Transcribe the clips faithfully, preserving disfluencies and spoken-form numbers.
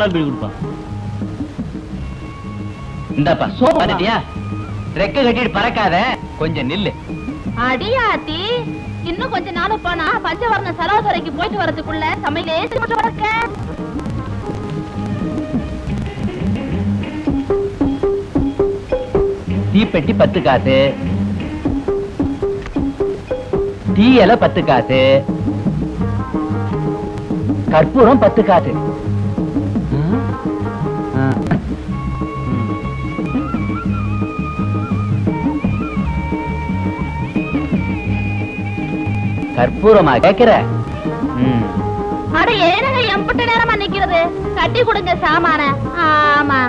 பக்கமா பில் கொடுப்பா. இந்தப்பா சோப் பாத்தியா? ரெக்க கட்டிட்டு பறக்காத, கொஞ்சம் நில்லு. அடியாத்தி இன்னும் கொஞ்ச நாள் போனா பஞ்சவர்ண சரோவரைக்கு போயிட்டு வரதுக்குள்ள சமையலே செஞ்சு வரக்க. தீ பெட்டி பத்து காசு, தீ இலை பத்து காசு, கற்பூரம் பத்து காசு. கற்பூரமா கேக்குற? அட ஏனங்க எம்பட்ட நேரமா நிக்கிறது, கட்டி கொடுங்க சாமான. ஆமா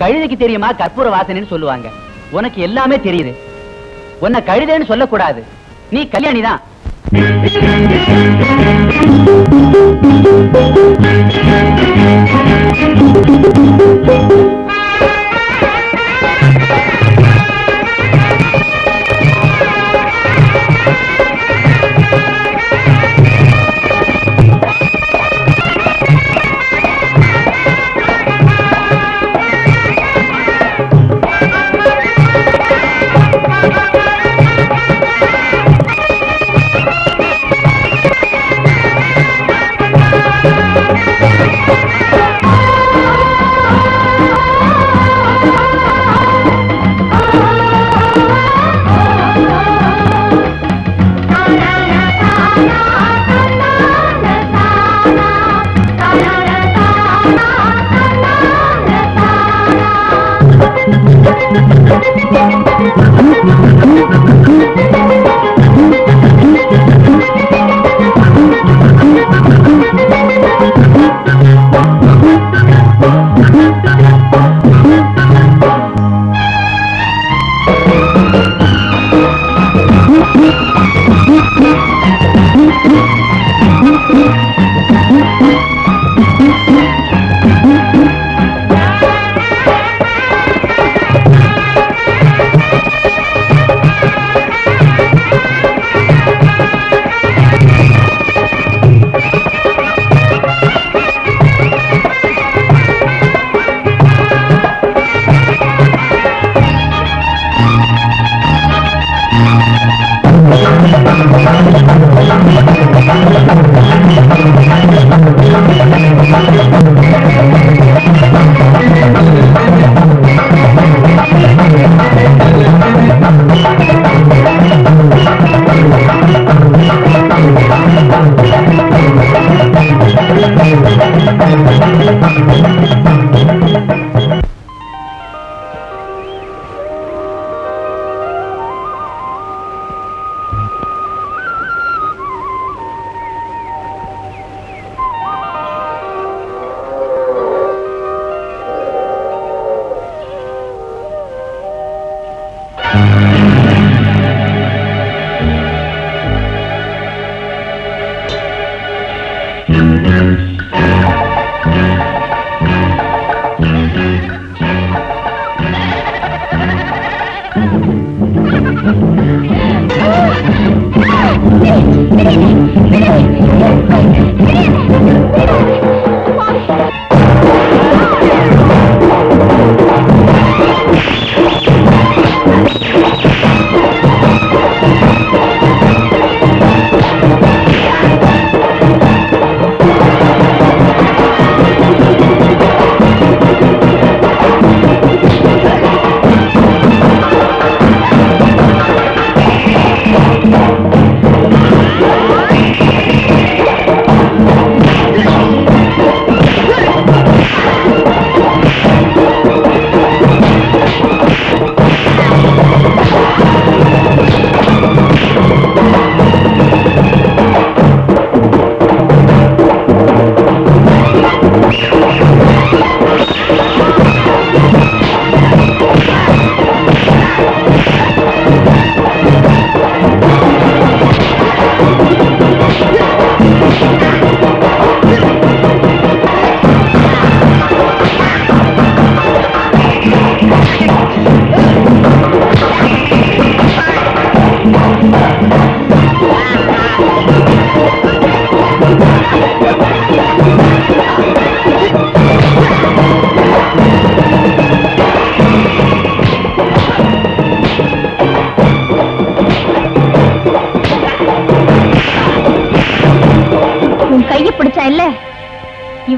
கழுதைக்கு தெரியுமா கற்பூர வாசனைன்னு சொல்லுவாங்க, உனக்கு எல்லாமே தெரியுது. உன்னை கழுதைன்னு சொல்லக்கூடாது, நீ கல்யாணி தான்.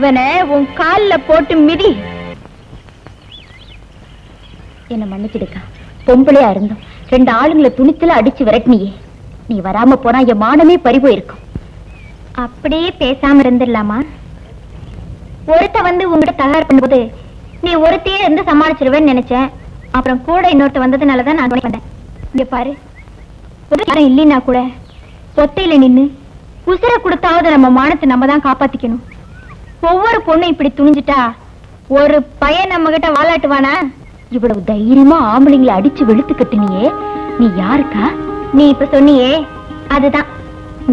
இவனை உன் கால்ல போட்டு மிதி. என்ன மன்னிச்சிடுக்கா, பொம்பளையா இருந்தோம் ரெண்டு ஆளுங்களை துணித்துல அடிச்சு விரட்டினியே, நீ வராம போனா என் மானமே பறிபோயிருக்கும். அப்படியே பேசாம இருந்துடலாமா? ஒருத்த வந்து உங்ககிட்ட தகராறு பண்ணும்போது நீ ஒருத்தையே இருந்து சமாளிச்சிருவேன்னு நினைச்சேன். அப்புறம் கூட இன்னொருத்த வந்ததுனாலதான் நான் வந்தேன். இங்க பாரு, யாரும் இல்லைன்னா கூட சொத்தையில நின்று உசுர கொடுத்தாவது நம்ம மானத்தை நம்ம தான் காப்பாத்திக்கணும். ஒவ்வொரு பொண்ணும் இப்படி துணிஞ்சிட்டா ஒரு பையன் நம்ம கிட்ட வாலாட்டுவானா? இவ்வளவு தைரியமா ஆம்பளைங்களை அடிச்சு வெளுத்து கட்டினியே, நீ யாருக்கா? நீ இப்ப சொன்னியே அதுதான்.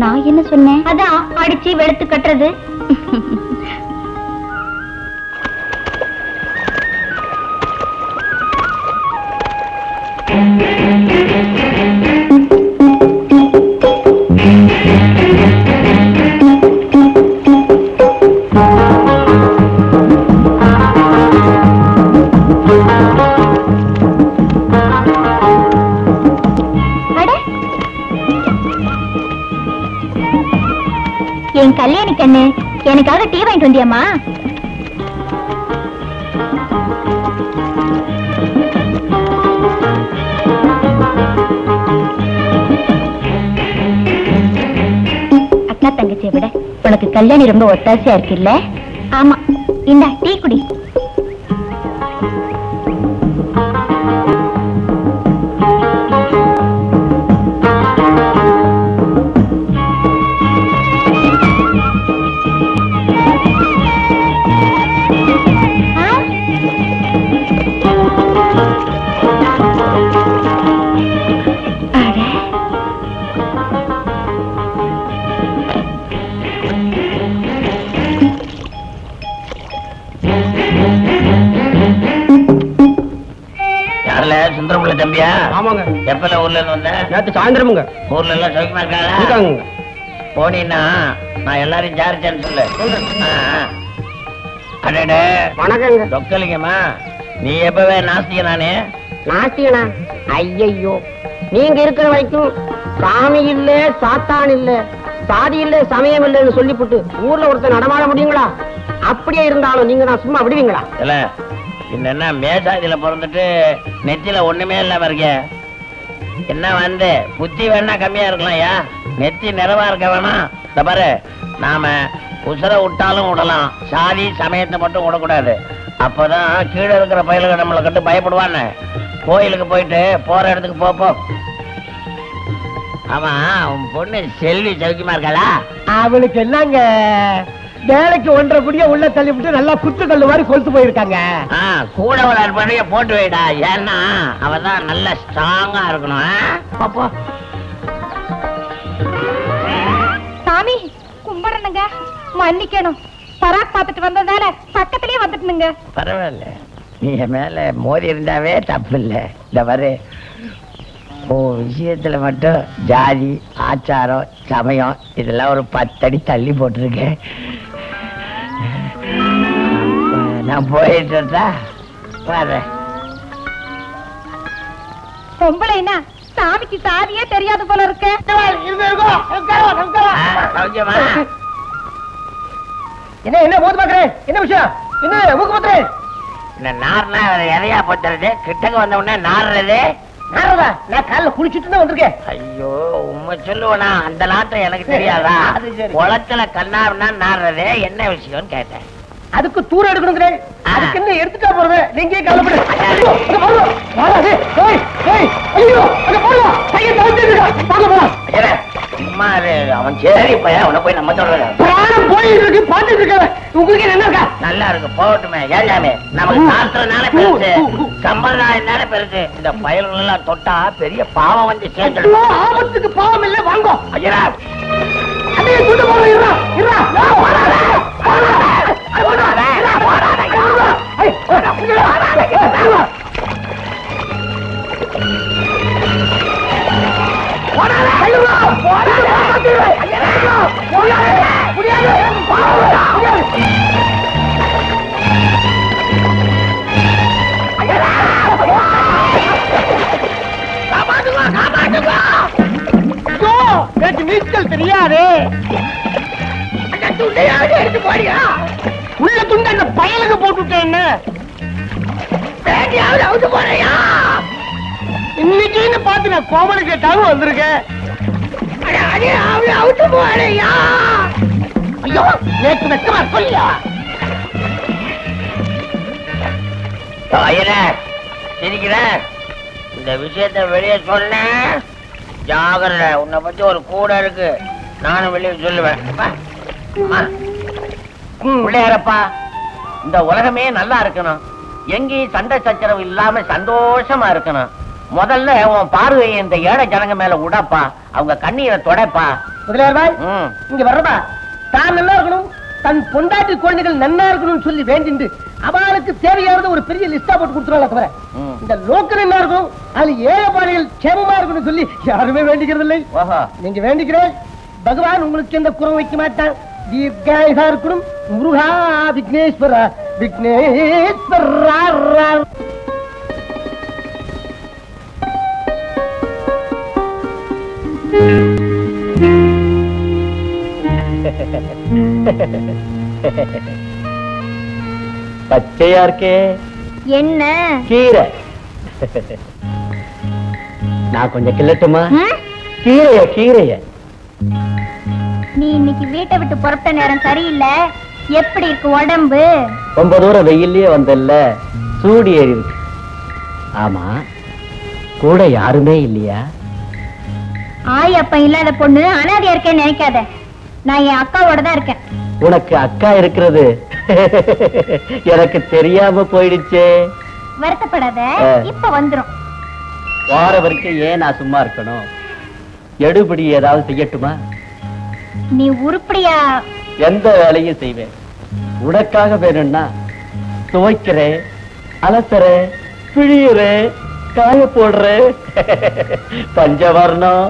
நான் என்ன சொன்னேன்? அதான் அடிச்சு வெளுத்து கட்டுறது. என் கல்யாணி கண்ணு, எனக்காக டீ வாங்கிட்டு வந்தியம்மா? அக்கா தங்கச்சியை விட உனக்கு கல்யாணி ரொம்ப ஒத்தாசையா இருக்குல்ல? ஆமா, இந்த டீ குடி. நீங்க இருக்கிற வரைக்கும் சாமி இல்ல, சாத்தான் இல்ல, சாதி இல்ல, சமயம் இல்லன்னு சொல்லிவிட்டு ஊர்ல ஒருத்தர் நடமாட முடியுங்களா? அப்படியே இருந்தாலும் நீங்க நான் சும்மா விடுவீங்களா? என்ன மேசாதியில பிறந்துட்டு நெத்தில ஒண்ணுமே இல்லாம இருக்க? என்ன வந்து புத்தி வேணா கம்மியா இருக்கலாம்யா, நெத்தி நிறைவா இருக்க வேணாம். பாரு, நாம உசுர விட்டாலும் விடலாம், சாதி சமயத்தை மட்டும் விடக்கூடாது. அப்பதான் கீழே இருக்கிற பயிலுக்கு நம்மளை கண்டு பயப்படுவான்னு. கோயிலுக்கு போயிட்டு போற இடத்துக்கு போப்போம். ஆமா, உன் பொண்ணு செல்வி சௌக்கியமா இருக்காளா? அவளுக்கு என்னங்க வேலைக்கு ஒன்றரை புடிய உள்ள தள்ளிவிட்டு நல்லா குத்து கல்லுவாரி கொளுத்து போயிருக்காங்க. கூட ஒரு அற்பனைய போட்டு வைடா, ஏன்னா அவதான் நல்லா ஸ்ட்ராங்கா இருக்கணும். சாமி கும்பிடணுங்க, மன்னிக்கணும். பராக் பார்த்துட்டு வந்ததால பக்கத்திலேயே வந்துட்டுங்க. பரவாயில்ல, நீ மேல மோதி இருந்தாவே தப்பு இல்ல. இந்த வரு விஷயத்துல மட்டும் ஜாதி, ஆச்சாரம், சமயம் இதெல்லாம் ஒரு பத்தடி தள்ளி போட்டிருக்கேன். நான் போயிட்டு வர்றேன். பொம்பளைனா சாமிக்கு சாதியே தெரியாது போல இருக்கேன். என்ன என்ன போது பாக்குறேன்? என்ன விஷயம்? என்ன ஊக்கப்படுத்துறேன்? இந்த நார்னா எதையா போத்துறது? கிட்டக்க வந்த உடனே நார்றது. நாரதா, நான் காலைல குளிச்சுட்டு தான் வந்திருக்கேன். ஐயோ உண்மை சொல்லுவனா, அந்த நாட்டம் எனக்கு தெரியாதா? குளத்துல கண்ணாருன்னா நார்றது என்ன விஷயம்னு கேட்டேன். அதுக்கு தூர எடுக்கணும். அதுக்கு என்ன எடுத்துட்டா போறது? நீங்க அவன் சரி பையன், அவனை போய் நம்ம சொல்றேன் போயிட்டு இருக்கு, பாத்துட்டு இருக்க. உங்களுக்கு என்ன இருக்கா? நல்லா இருக்கு, போகட்டுமே. ஏழாமே நமக்கு சாஸ்திரனால பெருசு, சம்பராயனால பெருசு. இந்த பயல்கள் எல்லாம் தொட்டா பெரிய பாவம் வந்து சேர்ந்துடும். ஆபத்துக்கு பாவம் இல்ல, வாங்கோ ஐயா. தெரியாது கடலுக்கு போட்டுட்டேன்னு பேட்டியாவது அவுத்து போறியா? இன்னைக்குன்னு பார்த்து நான் கோமணி கேட்டாலும் வந்திருக்கேன். அடியாவது அவுத்து போறியா? ஐயோ நேற்று வெக்கமா சொல்லியா? ஐயனே சிரிக்கிறேன். இந்த விஷயத்தை வெளியே சொன்ன ஜாகிரத, உன்னை பத்தி ஒரு கூட இருக்கு, நானும் வெளியே சொல்லுவேன். பிள்ளையாரப்பா, இந்த உலகமே நல்லா இருக்கணும், எங்கேயும் சண்டை சச்சரவு இல்லாம சந்தோஷமா இருக்கணும். முதல்ல உன் பார்வையை இந்த ஏழை ஜனங்க மேல விடப்பா, அவங்க கண்ணீரை தொடைப்பா. முதலியார் இங்க வர்றப்பா, தான் நல்லா இருக்கணும், தன் பொண்டாட்டி குழந்தைகள் நல்லா இருக்கணும்னு சொல்லி வேண்டிண்டு அவளுக்கு தேவையானது ஒரு பெரிய லிஸ்டா போட்டு கொடுத்துருவாங்க. தவிர இந்த லோக்கல் என்ன இருக்கும், அது ஏழைப்பாளைகள் சேமமா இருக்கணும் சொல்லி யாருமே வேண்டிக்கிறது இல்லை. நீங்க வேண்டிக்கிறேன், பகவான் உங்களுக்கு எந்த குறை வைக்க மாட்டான். தீர்காயா இருக்கணும். முருகா விக்னேஸ்வரா விக்னேஸ்வரா. பச்சையா இருக்கே, என்ன கீரை? நான் கொஞ்சம் கிள்ளட்டுமா? கீரைய கீரைய நீ இன்னைக்கு வீட்டை விட்டு புறப்பட்ட நேரம் சரியில்லை. எப்படி இருக்கு உடம்பு? ரொம்ப தூரம் வெயிலே வந்தல்ல, சூடு ஏறி இருக்கு. ஆமா, கூட யாருமே இல்லையா? ஆய் அப்ப இல்லாத பொண்ணு அனாதையா இருக்கேன்னு நினைக்காத, நான் என் அக்காவோட தான் இருக்கேன். உனக்கு அக்கா இருக்கிறது எனக்கு தெரியாம போயிடுச்சு. வருத்தப்படாத, இப்ப வந்துரும். வார வரைக்கும் ஏன் நான் சும்மா இருக்கணும்? எடுபடி ஏதாவது செய்யட்டுமா? நீ உருப்படியா எந்த வேலையும் செய்வேன். உனக்காக வேணும்னா துவைக்கிறேன், அலசறேன், பிழியறேன், காய போடுறேன். பஞ்சவர்ணம்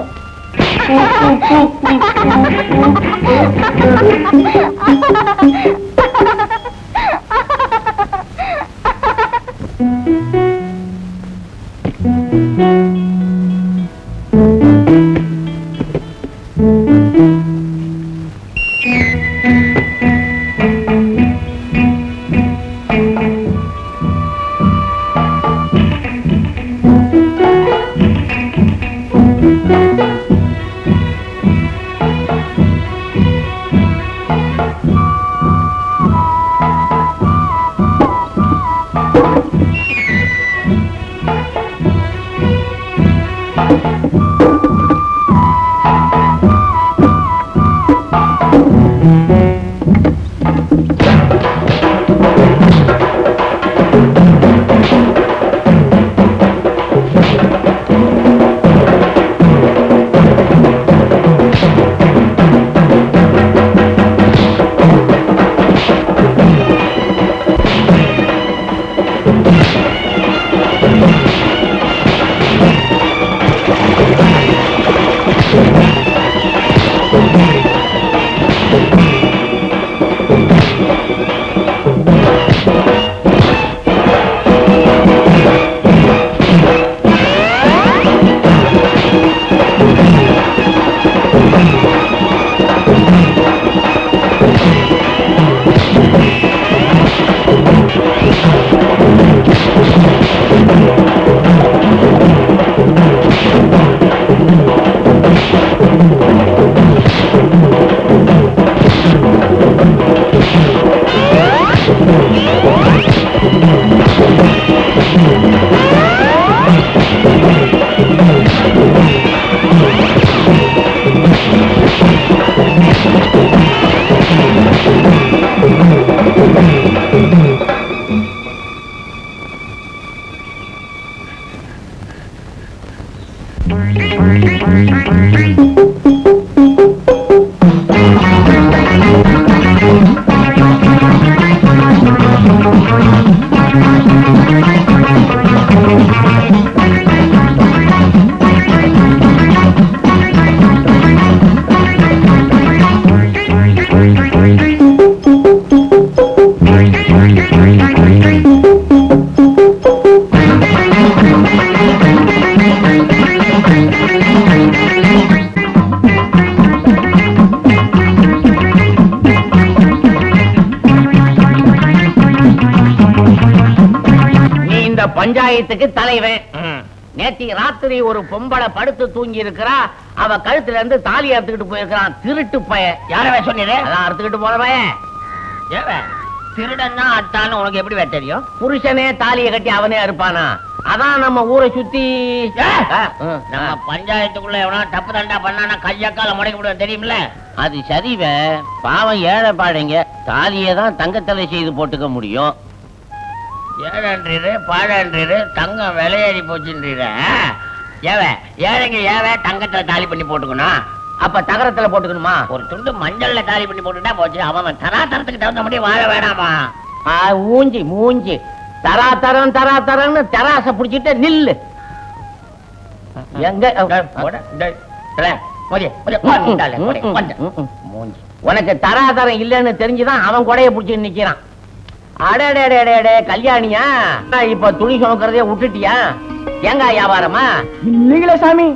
இந்த பஞ்சாயத்துக்கு தலைவன். நேத்தி ராத்திரி ஒரு பொம்பளை படுத்து தூங்கி இருக்கிறா, அவ கழுத்துல இருந்து தாலி அறுத்துக்கிட்டு போயிருக்கான் திருட்டு பையன். யாரவே சொன்னீரே அதான் அறுத்துக்கிட்டு போற பையன். திருடன்னா அட்டான்னு உனக்கு எப்படி தெரியும்? புருஷனே தாலியை கட்டி அவனே அறுப்பானா? அதான் நம்ம ஊரை சுத்தி நம்ம பஞ்சாயத்துக்குள்ள எவனா தப்பு தண்டா பண்ணா கையக்கால முடக்க முடியாது தெரியுமில்ல. அது சரிவே, பாவம் ஏழை பாடைங்க தாலியை தான் தங்கத்தலை செய்து போட்டுக்க முடியும். ஏழன்றீரு பாழன்றீரு தங்கம் விலையேறி போச்சுன்றீர. ஏவே ஏழைங்க ஏவே தங்கத்துல தாலி பண்ணி போட்டுக்கணும், அப்ப தகரத்துல போட்டுக்கணுமா? ஒரு துண்டு மஞ்சள்ல தாலி பண்ணி போட்டுட்டா போச்சு, அவன் தராதரத்துக்கு தகுந்த முடியும் வாழ வேணாமா? மூஞ்சி மூஞ்சி தராதரம் தராதரம்னு தராசை பிடிச்சிட்டு நில்லு. எங்க மூஞ்சி உனக்கு தராதரம் இல்லைன்னு தெரிஞ்சுதான் அவன் கொடைய பிடிச்சிட்டு நிக்கிறான். அடடே கல்யாணியா, இப்ப துணி சுமக்கிறதே விட்டுட்டியா? தேங்காய் வியாபாரமா? இல்லைங்களா சாமி,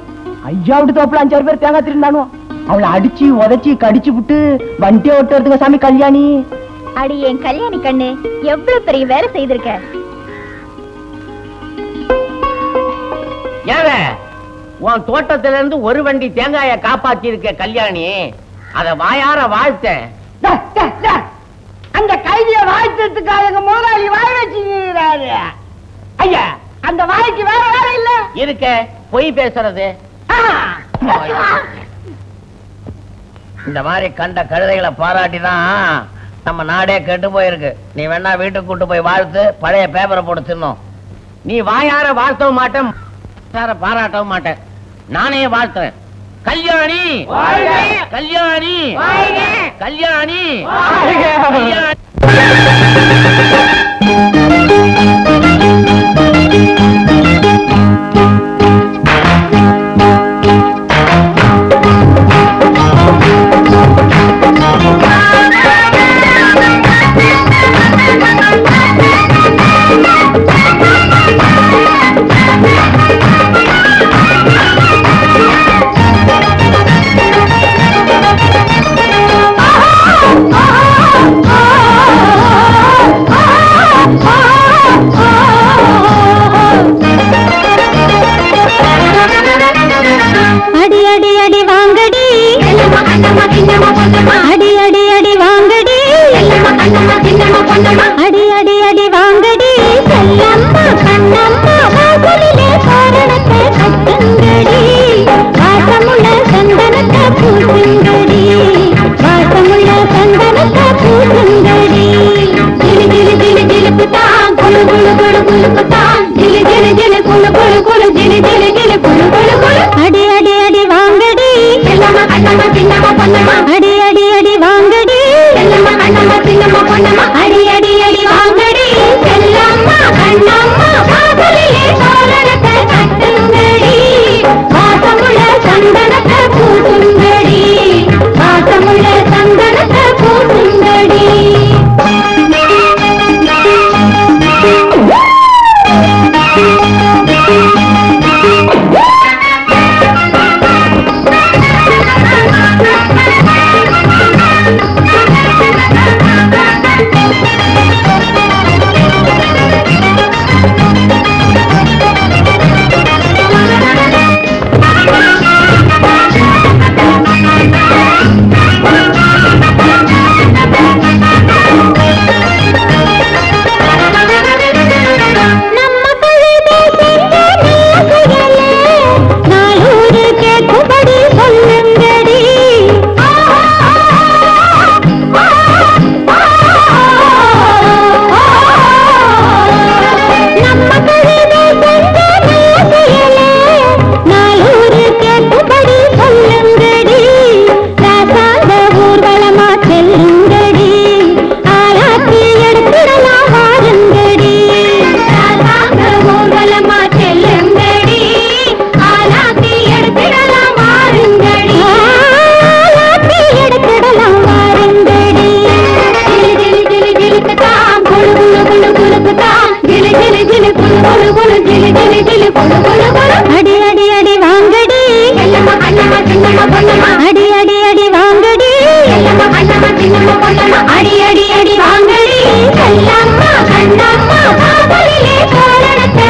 ஐயாவிட்டு தோப்புல அஞ்சாறு பேர் தேங்காய் திருந்தானும், அவளை அடிச்சு உதச்சி கடிச்சு விட்டு வண்டியை ஒட்டுறதுங்க சாமி கல்யாணி. அடி என் கல்யாணி கண்ணு, எவ்வளவு பெரிய வேலை செய்திருக்க. ஏவே உன் தோட்டத்தில இருந்து ஒரு வண்டி தேங்காய காப்பாத்தி இருக்க கல்யாணி, அத வாயார வாழ்த்த. அந்த கைதிய வாழ்த்ததுக்காக முதலாளி வாய வச்சுக்கிறாரு. ஐயா அந்த வாய்க்கு வேற வேற இல்ல இருக்க பொய் பேசுறது. இந்த மாதிரி கண்ட கழுதைகளை பாராட்டிதான் நம்ம நாடே கெட்டு போயிருக்கு. நீ வேணா வீட்டுக்கு கூட்டு போய் வாழ்த்து, பழைய பேப்பரை போட்டு தின்னும். நீ வாயார வாழ்த்தவும் மாட்டேன், பாராட்டவும் மாட்டேன், நானே வாழ்த்துறேன். கல்யாணி கல்யாணி கல்யாணி அடி அடி அடி வாங்கடி கல்லம்மா கண்ணம்மா காதலிலே காரணத்தை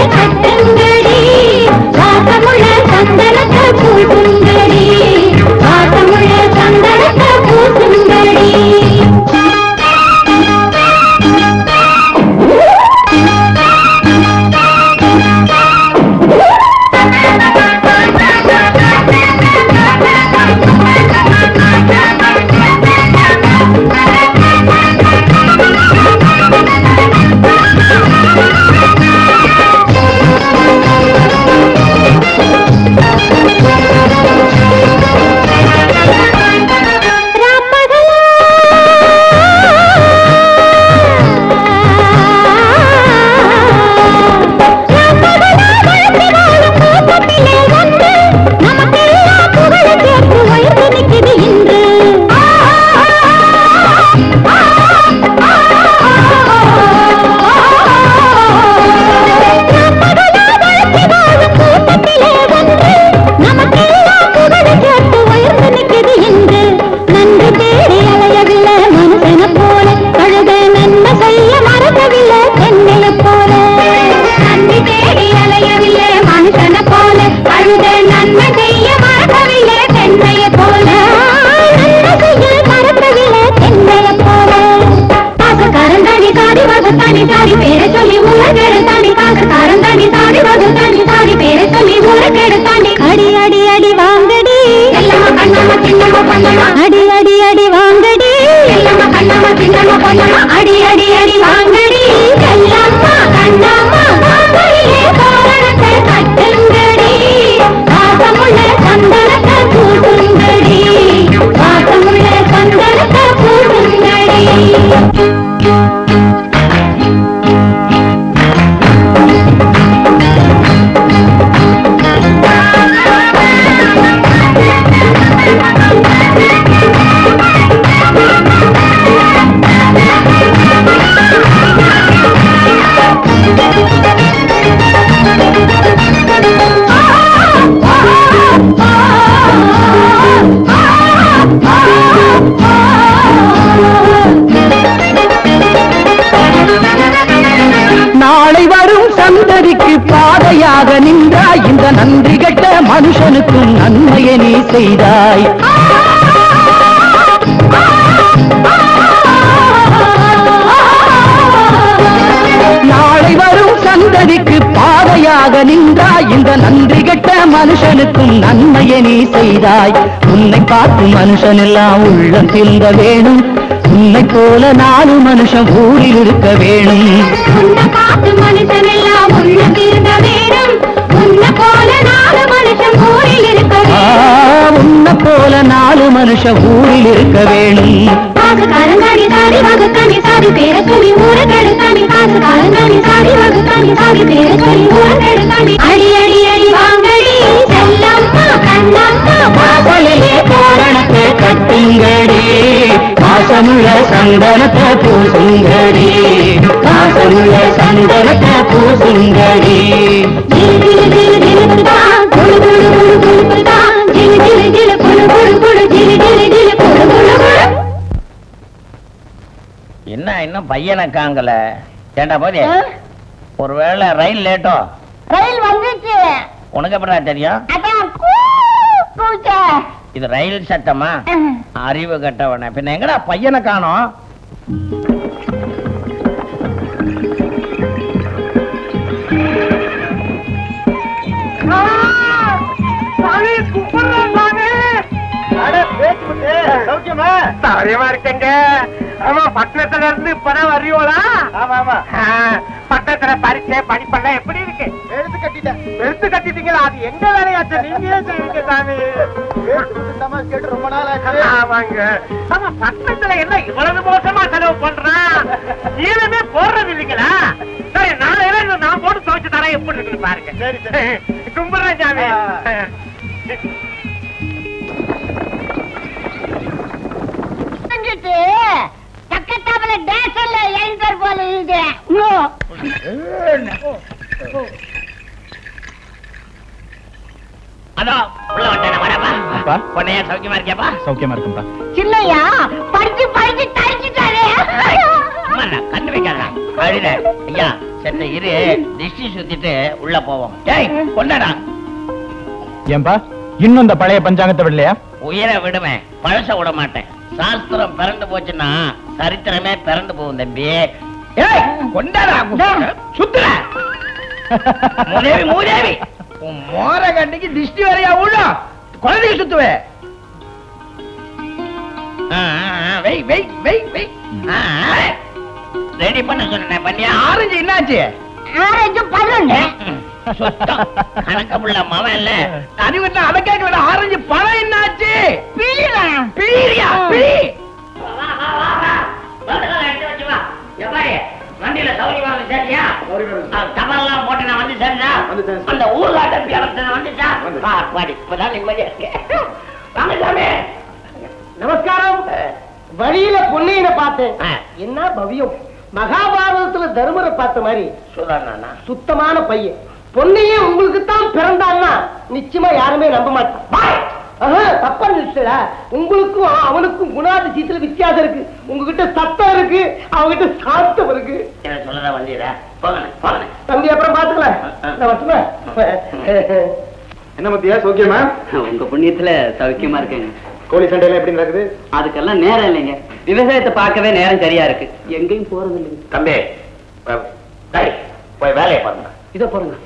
மனுஷனுக்கும் நன்மையை நீ செய்தாய். நாளை வரும் சந்ததிக்கு பாதையாக நின்றாய். இந்த நன்றி கெட்ட மனுஷனுக்கும் நன்மையை நீ செய்தாய். உன்னை பார்த்து மனுஷன் எல்லாம் உள்ளம் திருந்த வேணும். உன்னை போல நாலு மனுஷன் ஊரில் இருக்க வேணும். மனுஷன் எல்லாம் உள்ளம் திருந்த வேணும். உன்னை போல நாலு மனுஷன் ஊரில் இருக்க வேணும். உன்னை போல நாலு மனுஷன் ஊரில் இருக்க வேணும். காலங்காணி சாரி வகுத்தானி சாரி பேர சொல்லி ஊர கெடுத்தானி காசு. காலங்காணி சாரி வகுத்தானி சாரி பேர சொல்லி ஊர கெடுத்தானி. அடி அடி அடி வாங்கடி செல்லம்மா கண்ணம்மா வாசலிலே தோரணத்தை கட்டுங்கடி. வாசமுள்ள சந்தனத்தை பூசுங்கடி. வாசமுள்ள சந்தனத்தை பூசுங்கடி. ஜில் ஜில் ஜில் ஜில் புடுதா குழு குழு குழு குழு புடுதா. ஜில் ஜில் ஜில் குழு குழு குழு ஜில் ஜில் ஜில் குழு குழு குழு. என்ன இன்னும் பையனை காங்கல? ஏண்டா போதே ஒருவேளை ரயில் லேட்டோ? ரயில் வந்துச்சு. உனக்கு எப்படா தெரியும்? அதான் கூச்சே. இது ரயில் சட்டமா? அறிவு கட்டவன பின்ன எங்கடா பையனை காணோம்? சாமி கும்பலாமே. அட பேச்சுதே சௌக்கியமா? தரையமா இருக்கங்க. ஆமா பட்டணத்துல இருந்து இப்பதான் வரியோளா? ஆமா ஆமா. பட்டணத்துல பரிச்சை படிப்பெல்லாம் எப்படி இருக்கு? எழுத்து கட்டிட்டேன். எழுத்து கட்டிட்டீங்களா? அது எங்க வேலையாச்சு? நீங்களே செய்யுங்க சாமி. கேட்டு ரொம்ப நாள் ஆச்சு. ஆமாங்க. ஆமா பட்டணத்துல என்ன இவ்வளவு மோசமா செலவு பண்றான்? நீளமே போடுறது இல்லைங்களா? சரி நாளையில நான் போட்டு துவைச்சு தரேன். எப்படி இருக்குன்னு பாருங்க. சரி சரி கும்பிடுறேன் சாமி. பக்கத்தாவல டேஷன்ல என்டர் போல இருக்கு. நோ அதோ உள்ள வந்தேன வரப்பா. பா பொண்ணையா சௌக்கியமா இருக்கியாப்பா? சௌக்கியமா இருக்கும்பா. சின்னையா பறிச்சு பறிச்சு தரிச்சிட்டாரே. அம்மா நான் கண்டு வைக்காதா அழில. ஐயா செத்த இரு திஷ்டி சுத்திட்டு உள்ள போவோம். டேய் பொண்ணடா. ஏம்பா இன்னும் இந்த பழைய பஞ்சாங்கத்தை விடலையா? உயிரை விடுவேன், பழச விட மாட்டேன். சாஸ்திரம் பிறந்து போச்சுன்னா சரித்திரமே பிறந்து போகும் தம்பி. கண்டிக்கு திருஷ்டி வரையா ஊழும் குழந்தைக்கு சுத்துவேன். ரெடி பண்ண சொன்னேன் பண்ணியா? ஆரஞ்சு என்னாச்சு? ஆரஞ்சு பழம் கணக்கமுள்ள மவன் இல்ல அறிவு. அதை கேட்க ஆரஞ்சு பழம் என்னாச்சு? வண்டியில சௌரியமா சரியா? தவறெல்லாம் போட்டு நான் வந்து சரியா? அந்த ஊர்லாட்ட வந்துட்டான். நிம்மதியா இருக்கு. நமஸ்காரம். வழியில பொன்னையில பார்த்தேன். என்ன பவியம்? மகாபாரதத்துல தருமரை பார்த்த மாதிரி சுத்தமான பையன். பொன்னையே உங்களுக்கு தான் பிறந்தான்னா நிச்சயமா யாருமே நம்ப மாட்டான். தப்பா நினைச்சல. உங்களுக்கும் அவனுக்கும் குணாதிசயத்துல வித்தியாசம் இருக்கு. உங்ககிட்ட சத்தம் இருக்கு, அவங்கிட்ட சாத்தம் இருக்கு. தம்பி அப்புறம் பாத்துக்கலாம். என்ன மத்தியா சௌக்கியமா? உங்க புண்ணியத்துல சௌக்கியமா இருக்கேங்க. கோழி சண்டையில எப்படி நடக்குது? அதுக்கெல்லாம் நேரம் இல்லைங்க. விவசாயத்தை பார்க்கவே நேரம் சரியா இருக்கு. எங்கேயும் போறது இல்லைங்க தம்பி. போய் வேலையை பாருங்க. இதை பாருங்க.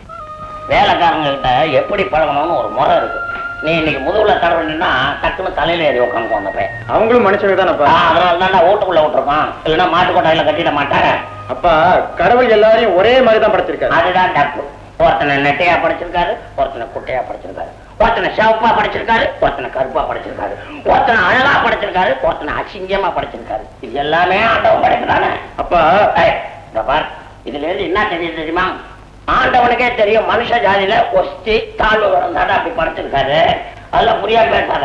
வேலைக்காரங்க கிட்ட எப்படி பழகணும்னு ஒரு முறை இருக்கு. நீ இன்னைக்கு முதுகுல தடவைன்னா டக்குன்னு தலையில ஏறி உட்காந்து வந்தப்ப அவங்களும் மனுஷங்க தானே. அதனால தான்டா ஓட்டுக்குள்ள விட்டுருப்பான். இல்லைன்னா மாட்டு கொட்டாயில கட்டிட மாட்டாங்க. அப்பா கடவுள் எல்லாரையும் ஒரே மாதிரி தான் படைச்சிருக்காரு. அதுதான் டப்பு. ஒருத்தனை நெட்டையா படைச்சிருக்காரு, ஒருத்தனை குட்டையா படைச்சிருக்காரு, ஒருத்தனை சிவப்பா படைச்சிருக்காரு, ஒருத்தனை கருப்பா படைச்சிருக்காரு, ஒருத்தனை அழகா படைச்சிருக்காரு, ஒருத்தனை அசிங்கமா படைச்சிருக்காரு. இது எல்லாமே ஆண்டவன் படைக்கிறானே. அப்பா பார், இதுல இருந்து என்ன தெரியுது தெரியுமா? ஆண்டவனுக்கே தெரியும் மனுஷ ஜாதியில ஒஸ்தி தாழ்வு வரந்தாடா அப்படி படைச்சிருக்காரு. அதெல்லாம் புரியா பேசாத.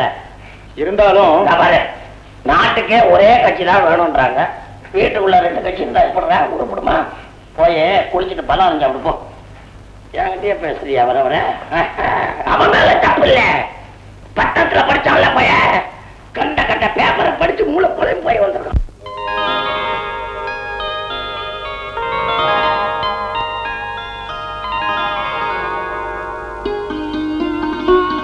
இருந்தாலும் நாட்டுக்கே ஒரே கட்சி தான் வேணும்ன்றாங்க. வீட்டுக்குள்ள ரெண்டு கட்சி இருந்தா எப்படிதான் உருப்படுமா? போய் குளிச்சுட்டு பலம் அஞ்சு அப்படி போ. என்கிட்டயே பேசுறியா வர வர? அவன் மேல தப்பு இல்ல. பட்டத்துல படிச்சான்ல போய கண்ட கண்ட பேப்பரை படிச்சு மூளை குழம்பு போய் வந்துருக்கான். Thank you.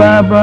बाबा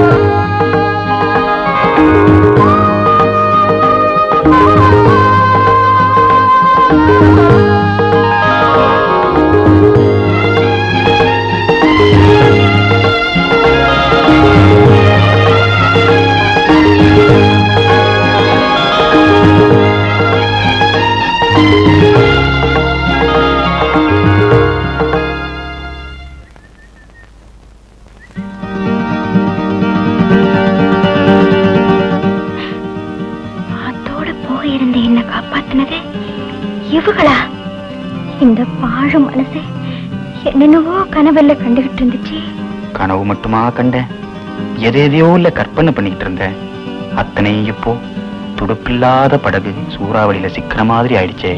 படகு சூறாவளியில சிக்கின மாதிரி ஆயிடுச்சே.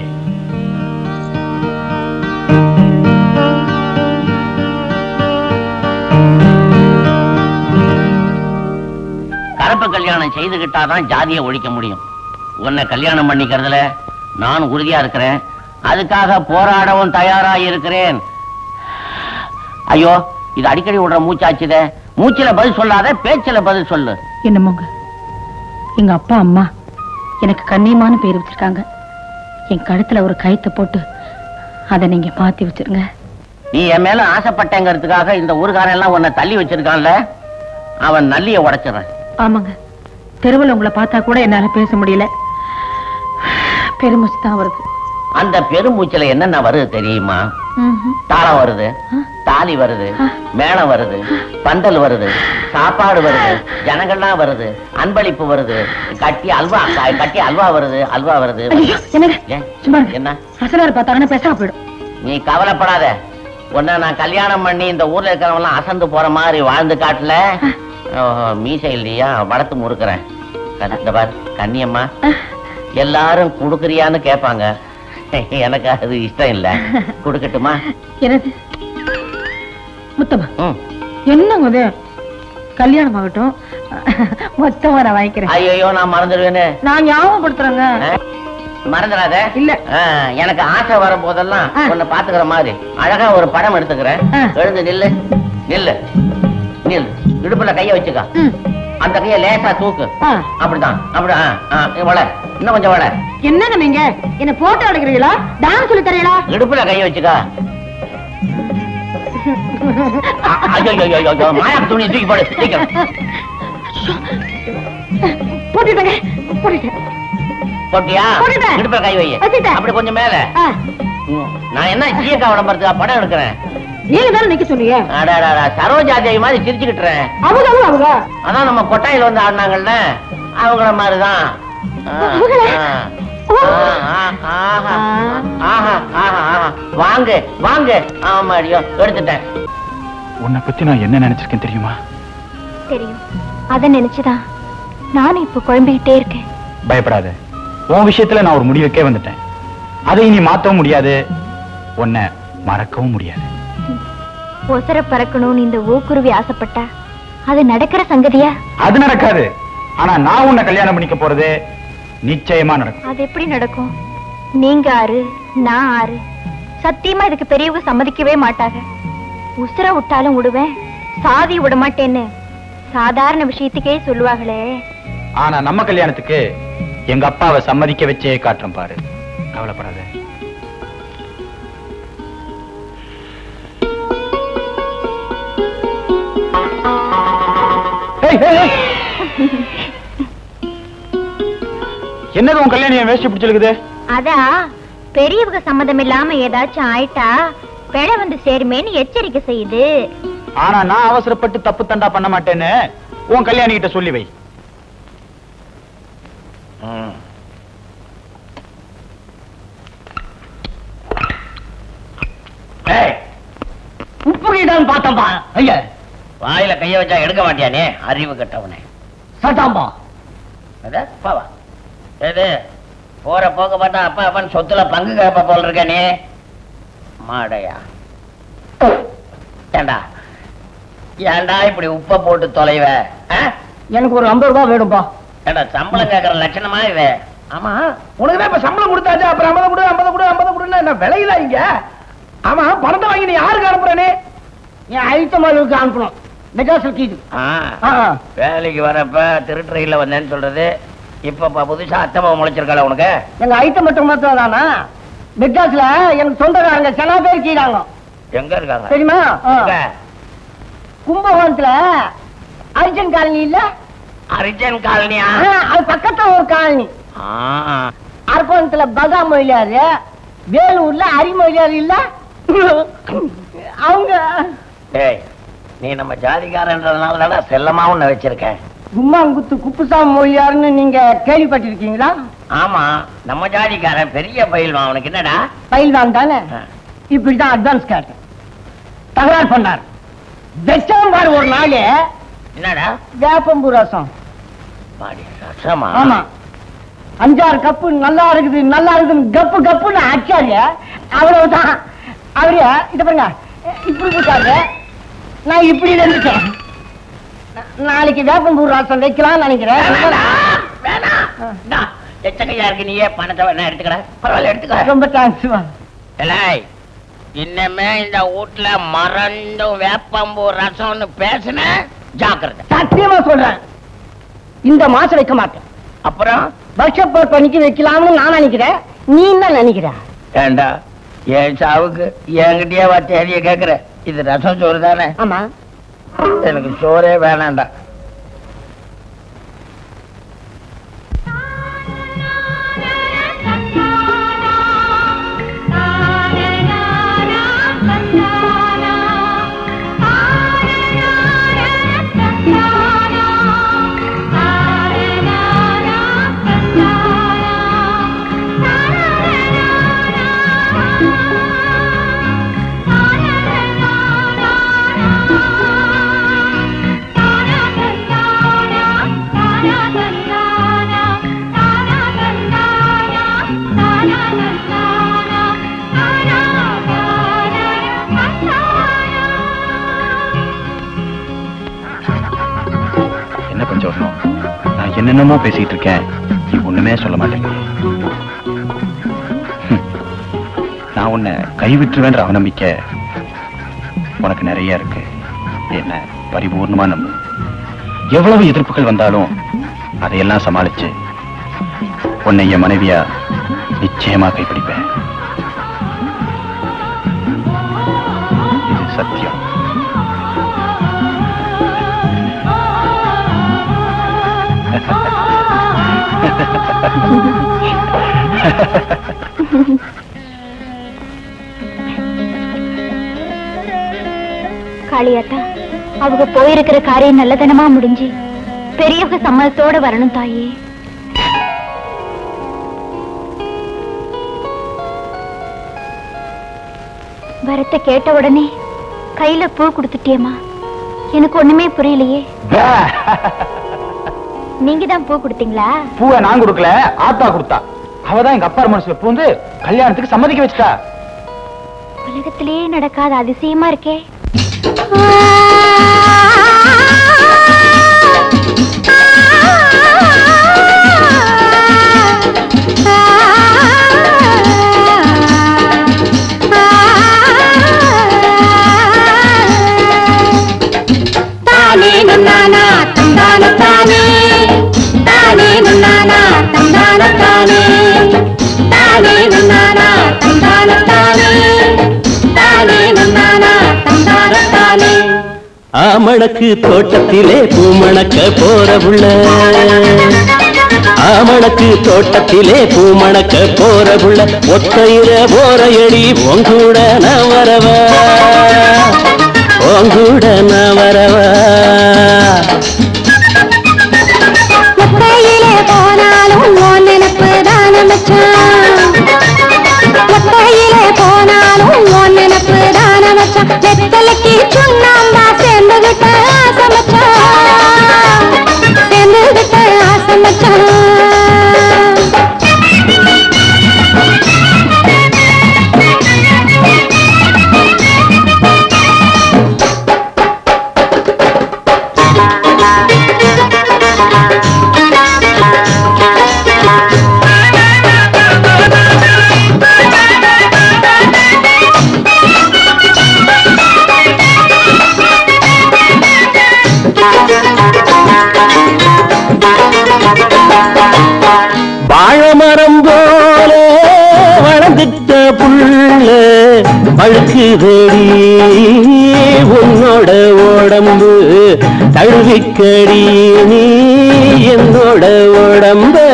கலப்பு கல்யாணம் செய்துகிட்டாதான் ஜாதியை ஒழிக்க முடியும். உன்னை கல்யாணம் பண்ணிக்கிறதுல நான் உறுதியா இருக்கிறேன். அதுக்காக போராடவும் தயாரா இருக்கிறேன். ஐயோ, இது அடிக்கடி விடுற மூச்சாச்சுதே. மூச்சில பதில் சொல்லாத, பேச்சில பதில் சொல்லு. என்னமோங்க, எங்க அப்பா அம்மா எனக்கு கண்ணியமான பேர் வச்சிருக்காங்க. என் கழுத்துல ஒரு கயிறு போட்டு அதை நீங்க மாத்தி வச்சிருங்க. நீ என் மேல ஆசைப்பட்டங்கிறதுக்காக இந்த ஊர்காரன் எல்லாம் உன்னை தள்ளி வச்சிருக்கான்ல, அவன் நல்லியை உடைச்சிடறான். ஆமாங்க, தெருவில் உங்களை பார்த்தா கூட என்னால பேச முடியல, பெருமூச்சு தான் வருது. அந்த பெருமூச்சில என்னென்ன வருது தெரியுமா? தாளம் வருது, தாலி வருது, மேளம் வருது, பந்தல் வருது, சாப்பாடு வருது, ஜனங்கள்லாம் வருது, அன்பளிப்பு வருது, கட்டி அல்வா கட்டி அல்வா வருது, அல்வா வருது. என்ன பேச போயிடும். நீ கவலைப்படாத. ஒன்னா நான் கல்யாணம் பண்ணி இந்த ஊர்ல இருக்கிறவங்க எல்லாம் அசந்து போற மாதிரி வாழ்ந்து காட்டல, மீசை இல்லையா வளர்த்து முறுக்கிறேன். இந்த பார் கன்னியம்மா, எல்லாரும் குடுக்குறியான்னு கேட்பாங்க, எனக்கு அது இஷ்டம் இல்லை. குடுக்கட்டுமா? என்னது முத்தமா என்னங்க கல்யாணம் ஆகட்டும் மொத்தமா நான் வாங்கிக்கிறேன். ஐயோ நான் மறந்துடுவேன்னு நான் ஞாபகப்படுத்துறேங்க. மறந்துடாத. இல்ல எனக்கு ஆசை வரும் போதெல்லாம் உன்னை பாத்துக்கிற மாதிரி அழகா ஒரு படம் எடுத்துக்கிறேன். எழுந்து நில்லு நில்லு நில்லு. இடுப்புல கைய வச்சுக்கா, அந்த கைய லேசா தூக்கு. அப்படிதான் அப்படி வள, இன்னும் கொஞ்சம் வள. என்னங்க நீங்க என்ன போட்டோ எடுக்கிறீங்களா டான்ஸ் சொல்லி தரீங்களா? இடுப்புல கைய வச்சுக்கா. மாயா துணி தூக்கி போடு சீக்கிரம். போட்டுட்டேங்க போட்டுட்டேன். போட்டியா? இடுப்புல கை வை. அப்படி கொஞ்சம் மேல. நான் என்ன சீக்கா உடம்புறதுக்கா படம் எடுக்கிறேன். நீங்க தானே நிக்க சொன்னீங்க. அடடா சரோஜா தேவி மாதிரி சிரிச்சுக்கிட்டுறேன். அவங்க அவங்க அதான் நம்ம கொட்டாயில வந்து ஆடினாங்கல்ல அவங்கள மாதிரிதான். வாங்க வாங்க. ஆமா எடுத்துட்டேன். உன்னை பத்தி நான் என்ன நினைச்சிருக்கேன் தெரியுமா? தெரியும். அத நினைச்சுதான் நானும் இப்ப குழம்பிக்கிட்டே இருக்கேன். பயப்படாத. உன் விஷயத்துல நான் ஒரு முடிவுக்கே வந்துட்டேன். அதை நீ மாத்தவும் முடியாது, உன்னை மறக்கவும் முடியாது. ஒசர பறக்கணும்னு இந்த ஊக்குருவி ஆசைப்பட்டா அது நடக்கிற சங்கதியா? அது நடக்காது. ஆனா நான் உன்னை கல்யாணம் பண்ணிக்க போறது நிச்சயமா நடக்கும். அது எப்படி நடக்கும்? நீங்க ஆறு நான் ஆறு. சத்தியமா இதுக்கு பெரியவங்க சம்மதிக்கவே மாட்டாங்க. உசுர விட்டாலும் விடுவேன், சாதி விட மாட்டேன்னு சாதாரண விஷயத்துக்கே சொல்லுவாங்களே. ஆனா நம்ம கல்யாணத்துக்கு எங்க அப்பாவை சம்மதிக்க வச்சே காட்டுறேன் பாரு. கவலைப்படாத. என்னது உன் கல்யாணம் வேஸ்ட் பிடிச்சிருக்குது? அதா பெரியவங்க சம்மதம் இல்லாம ஏதாச்சும் ஆயிட்டா பிழை வந்து சேருமேன்னு எச்சரிக்கை செய்யுது. ஆனா நான் அவசரப்பட்டு தப்பு தண்டா பண்ண மாட்டேன்னு உன் கல்யாணி கிட்ட சொல்லி வை. உப்பு கீடான்னு பார்த்தம்பா. ஐயா வாயில கைய வச்சா எடுக்க மாட்டியானே அறிவு கட்டவனே. சட்டாம்பா பாவா ஏது போற போக்க பார்த்தா அப்பா அப்பன்னு சொத்துல பங்கு கேட்ப போல இருக்கானே மாடையா. ஏண்டா ஏண்டா இப்படி உப்பை போட்டு தொலைவ? எனக்கு ஒரு ஐம்பது ரூபாய் வேணும்பா. ஏண்டா சம்பளம் கேட்கற லட்சணமா இவ? ஆமா உனக்குதான் இப்ப சம்பளம் கொடுத்தாச்சு. அப்புறம் ஐம்பது கொடு ஐம்பது கொடு ஐம்பது கொடுன்னா என்ன விலையில இங்க? ஆமா பணத்தை வாங்கி நீ யாருக்கு அனுப்புறனே? நீ ஐத்தமாலுக்கு அனுப்பணும். வேலைக்கு வரப்ப திருட்டையில வந்தேன்னு சொல்றது இப்ப புதுசா அத்தமா முளைச்சிருக்கா உனக்கு? எங்க ஐத்த மட்டும் மட்டும் தானா? மெட்ராஸ்ல எனக்கு சொந்தக்காரங்க சில பேர் கீழாங்க. எங்க இருக்காங்க தெரியுமா? கும்பகோணத்துல அரிஜன் காலனி. இல்ல அரிஜன் காலனியா? அது பக்கத்துல ஒரு காலனி. அரக்கோணத்துல பகா மொழியாரு, வேலூர்ல அரிமொழியாரு. இல்ல அவங்க நீ நம்ம ஜாதிகாரன்றதுனால செல்லமா உன்ன வச்சிருக்கேன். கும்மாங்குத்து குப்புசாமி மொழியாருன்னு நீங்க கேள்விப்பட்டிருக்கீங்களா? ஆமா நம்ம ஜாதிக்காரன் பெரிய பயில்வான். அவனுக்கு என்னடா பயில்வான் தானே இப்படிதான் அட்வான்ஸ் கேட்டேன். தகராறு பண்ணார் வெச்சாம்பார் ஒரு நாளே. என்னடா வேப்பம்பூ ரசம்? ஆமா அஞ்சாறு கப்பு நல்லா இருக்குது நல்லா இருக்குதுன்னு கப்பு கப்புன்னு ஆச்சாரிய. அவ்வளவுதான் அவரு. இத பாருங்க இப்படி போட்டாரு, நான் இப்படி இருந்துட்டேன். நாளைக்கு வேப்பம்பூர் ராசம் வைக்கலாம் நினைக்கிறேன். எச்சக்கையா இருக்கு. நீயே பணத்தை வேணா எடுத்துக்கடா. பரவாயில்ல எடுத்துக்க. ரொம்ப தேங்க்ஸ். இன்னமே இந்த வீட்டுல மறந்தும் வேப்பம்பூர் ரசம்னு பேசுன ஜாக்கிரதை. சத்தியமா சொல்றேன் இந்த மாசம் வைக்க மாட்டேன். அப்புறம் வருஷப்போர் பணிக்கு வைக்கலாம்னு நான் நினைக்கிறேன். நீ என்ன நினைக்கிற? ஏண்டா என் சாவுக்கு என்கிட்டயே வா தேதிய கேக்குற? இது ரசம் சோறு தானே. ஆமா எனக்கு சோறே வேணாண்டா. சொல்றோம் நான் என்னென்னமோ பேசிட்டு இருக்கேன் நீ ஒண்ணுமே சொல்ல மாட்டேங்க நான் உன்னை கைவிட்டுவேன்ற அவநம்பிக்கை உனக்கு நிறைய இருக்கு என்ன பரிபூர்ணமா நம்பு எவ்வளவு எதிர்ப்புகள் வந்தாலும் அதையெல்லாம் சமாளிச்சு உன்னை என் மனைவியா நிச்சயமா கைப்பிடிப்பேன் இது சத்தியம் காளியாத்தா அவங்க போயிருக்கிற காரியம் நல்லதனமா முடிஞ்சு பெரியவங்க சம்மதத்தோட வரணும் தாயே வரத்தை கேட்ட உடனே கையில பூ கொடுத்துட்டியம்மா எனக்கு ஒண்ணுமே புரியலையே நீங்க தான் பூ கொடுத்தீங்களா பூவை நான் கொடுக்கல ஆத்தா கொடுத்தா அவதான் எங்க அப்பா மனசுல பூந்து கல்யாணத்துக்கு சம்மதிக்க வச்சுட்டா உலகத்திலேயே நடக்காத அதிசயமா இருக்கே ஆமணக்கு தோட்டத்திலே பூமணக்க போற புள்ள ஆமணக்கு தோட்டத்திலே பூமணக்க போற புள்ள ஒத்தையில போற எடி உங்கூட நான் வரவா உங்கூட நான் வரவா அழுக்குதடி உன்னோட உடம்பு தழுவிக்கடி நீ என்னோட உடம்பு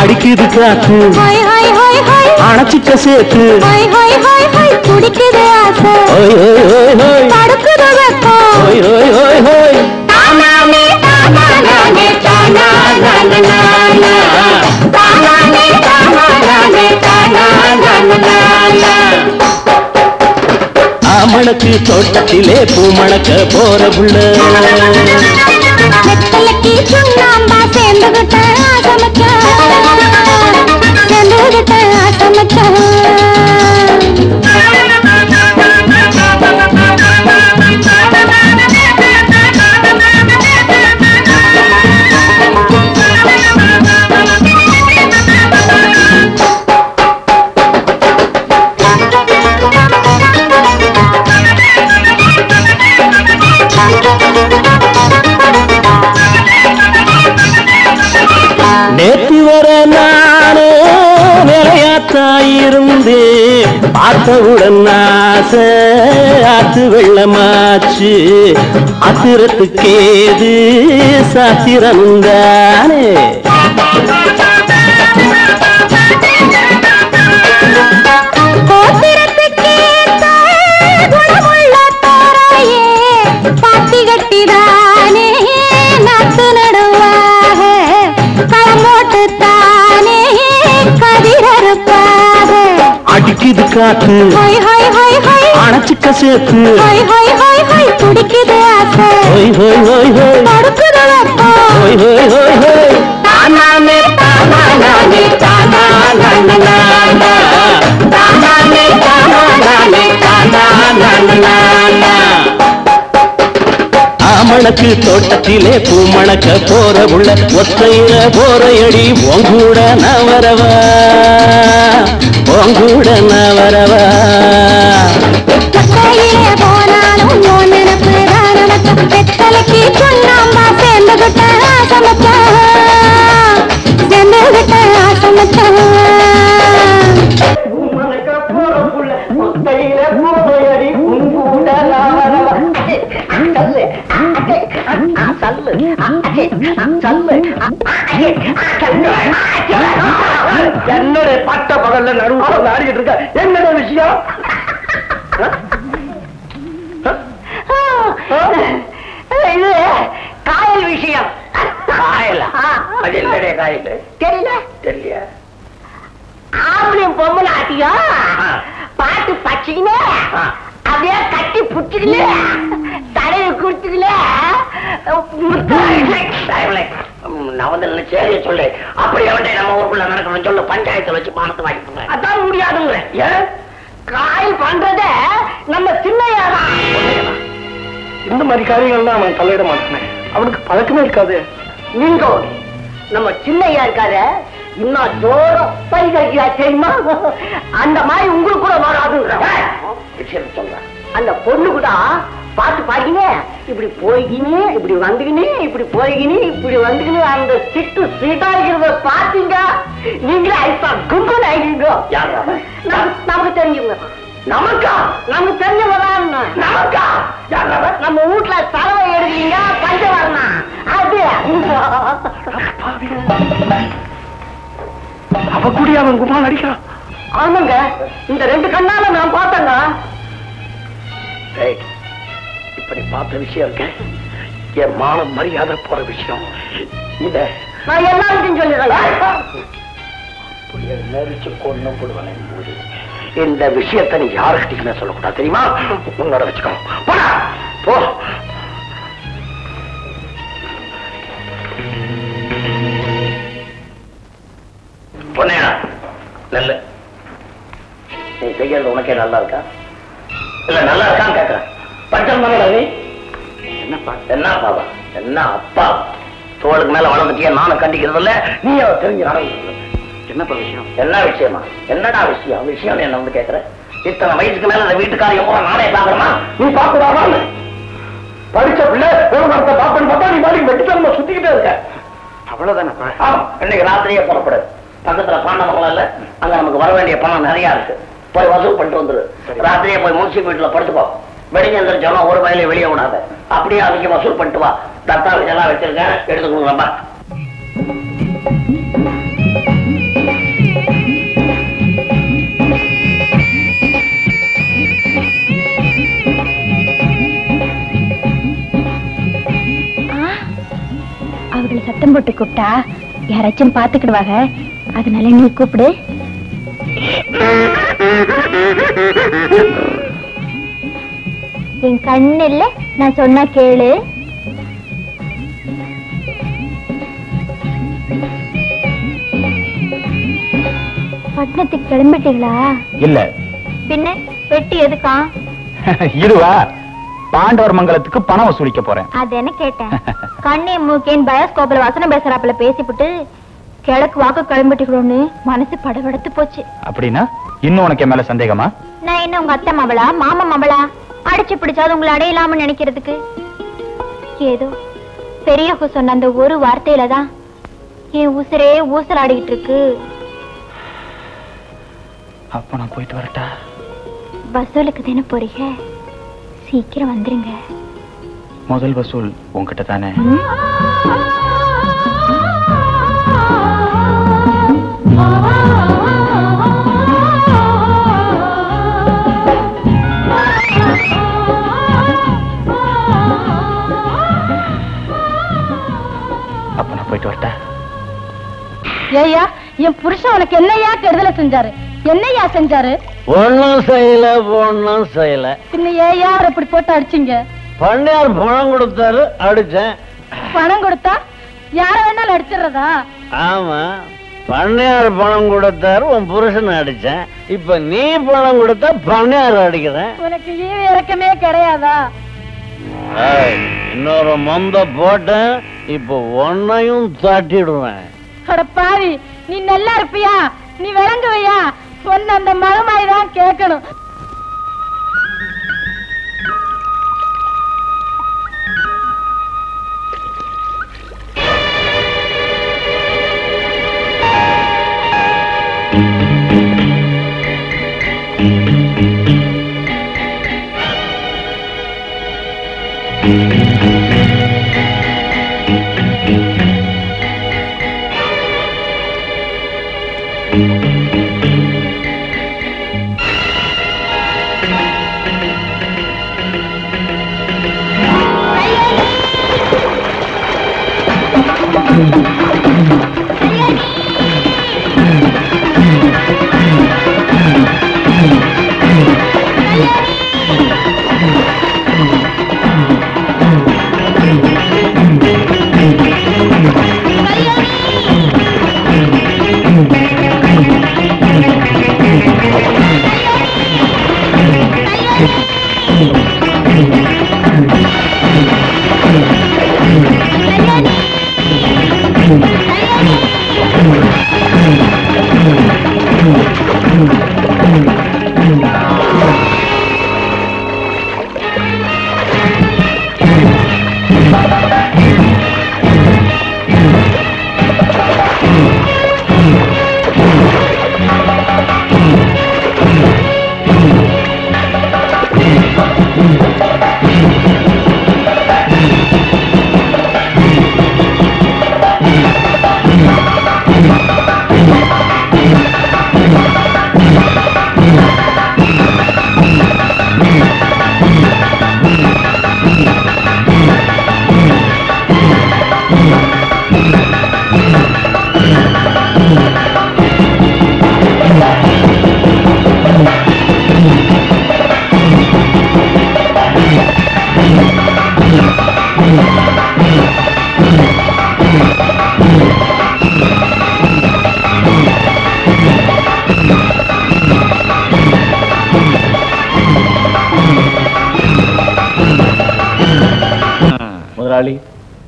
அடிக்குது காத்து அணைச்சிக்க சேர்த்து குடிக்குது ஆசை தடுக்குது ஆமணக்கு தோட்டத்திலே பூமணக்க போற புள்ள பார்த்தவுடன் ஆசை ஆத்து வெள்ளமாச்சு ஆத்திரத்துக்கேது சாத்திரம் தானே அணைச்சிக்க சேர்த்து ஹாய் ஹாய் ஹாய் ஹாய் துடிக்குது ஆசை ஹாய் ஹாய் ஹாய் ஹாய் படுக்குது அப்பா ஹாய் ஹாய் ஹாய் ஹாய் தானாமே தானாமே தானானானா தானாமே தானாமே தானானானா மணக்கு தோட்டத்திலே பூ மணக்க போற உள்ள ஒத்தையில போரையடி உங்கூட நவரவா உங்கூட நவரவா என்னோட பட்ட பகல்ல நடுவுல ஆடிக்கிட்டு இருக்க என்னோட விஷயம் இது காயல் விஷயம். காயலா? அது என்னடைய காயல் தெரியல தெரியல. ஆம்பளையும் பொம்பளை ஆட்டியா பாட்டு பச்சிக்கினே அதே கட்டி புடிச்சுக்கல தடவை குடுத்துக்கல அவனுக்கு பழக்கமே இருக்காது. நீங்க நம்ம சின்னையா இருக்காத இன்னும் ஜோரம் பையா தெரியுமா அந்த மாதிரி உங்களுக்கு கூட வராதுன்ற விஷயம் சொல்றேன். அந்த பொண்ணு கூட பாட்டு பாருங்க இப்படி போய்கினே இப்படி வந்துகினே இப்படி போய்கினே இப்படி வந்துகினே அந்த சிட்டு சீட்டா இருக்கிறத பாத்தீங்க நீங்களே ஐப்பா கும்பல் ஆகிங்க. நமக்கு தெரிஞ்சுங்க. நமக்கா? நமக்கு தெரிஞ்சவதான் நமக்கா? நம்ம வீட்டுல தரவை எடுக்கீங்க பஞ்ச வரணா அது அவ கூடிய அவன் குமால் அடிக்கிறான். ஆமாங்க இந்த ரெண்டு கண்ணால நான் பார்த்தேங்க. இப்படி பார்த்த விஷயம் இருக்க என் மான மரியாதை போற விஷயம் இத நான் எல்லாருக்கும் சொல்லிடுறேன். நெரிச்சு கொண்டு போடுவேன். இந்த விஷயத்தை நீ யாருக்கிட்டீங்கன்னா சொல்லக்கூடாது தெரியுமா? உன்னோட வச்சுக்கோ போடா போ. பொன்னையா நல்ல நீ செய்யறது உனக்கே நல்லா இருக்கா இல்ல நல்லா இருக்கான்னு கேட்கிறேன். பட்டம் பண்ணி என்னப்பா என்ன பாபா என்ன அப்பா தோளுக்கு மேல வளர்ந்துட்டியா நானும் கண்டிக்கிறது இல்ல நீ தெரிஞ்சு நடந்து என்னப்பா விஷயம் என்ன விஷயமா என்னடா விஷயம் விஷயம் என்ன வந்து கேட்கிறேன். இத்தனை வயசுக்கு மேல இந்த வீட்டுக்காரங்க போற நானே பாக்குறமா நீ பாக்குறாமா படிச்ச பிள்ளை விவகாரத்தை பாப்பன்னு பார்த்தா நீ மாதிரி வெட்டுத்தனமா சுத்திக்கிட்டே இருக்க அவ்வளவுதானப்பா. ஆமா இன்னைக்கு ராத்திரியே புறப்படுது பக்கத்துல பாண்டவங்களா இல்ல அங்க நமக்கு வர வேண்டிய பணம் நிறைய இருக்கு போய் வசூல் பண்ணிட்டு வந்துரு. ராத்திரியே போய் முன்சிபல் வீட்டுல படுத்துப்பா வெடிஞ்சந்திரம் சொன்னா ஒரு வயல வெளியே விடாத அப்படியே அதுக்கு வசூல் பண்ணிட்டு வா. தத்தாவுக்கு எல்லாம் வச்சிருக்கேன் எடுத்துக்கணும். நம்ம அவர்களை சத்தம் போட்டு கூப்பிட்டா யாராச்சும் பாத்துக்கிடுவாங்க அதனால நீ கூப்பிடு. என் கண்ணு இல்ல நான் சொன்னா கேளு. பட்டணத்துக்கு கிளம்பிட்டீங்களா? இல்ல. பின்ன வெட்டி எதுக்கா? இதுவா பாண்டவர் மங்கலத்துக்கு பணம் வசூலிக்க போறேன். அது என்ன கேட்டேன். கண்ணே மூக்கேன் பயோஸ்கோப்ல வாசனை பேசுறாப்புல பேசிப்புட்டு கிழக்கு வாக்கு கிளம்பிட்டுக்கிறோன்னு மனசு படபடுத்து போச்சு. அப்படின்னா இன்னும் உனக்கு மேல சந்தேகமா? நான் என்ன உங்க அத்தை மவளா மாமா மவளா அடிச்சு பிடிச்சாது உங்களை அடையலாமன்னு நினைக்கிறதுக்கு ஏதோ பெரியவங்க சொன்ன அந்த ஒரு வார்த்தையில தான் என் உசுரே ஊசலாடிக்கிட்டு இருக்கு. அப்ப நான் போயிட்டு வரட்டா? வசூலுக்கு தானே போறீங்க சீக்கிரம் வந்துருங்க. முதல் வசூல் உங்ககிட்ட தானே. என்னையா செஞ்சாரு? ஒண்ணும் செய்யல ஒண்ணும் செய்யல. பின்ன ஏன் யார் அப்படி போட்டு அடிச்சீங்க? பண்ணையார் பணம் கொடுத்தாரு அடிச்சேன். பணம் கொடுத்தா யார வேணாலும் அடிச்சிடறதா? ஆமா, பண்ணையார் பணம் கொடுத்தாரு உன் புருஷன் அடிச்சேன். இப்ப நீ பணம் கொடுத்தா பண்ணையார் அடிக்கிறேன். உனக்கு ஈவு இறக்கமே கிடையாதா? இன்னொரு மந்த போட்டேன், இப்ப ஒன்னையும் தாட்டிடுவேன். அட பாவி, நீ நல்லா இருப்பியா? நீ விளங்குவையா? சொன்ன அந்த மகமாய் தான் கேட்கணும்.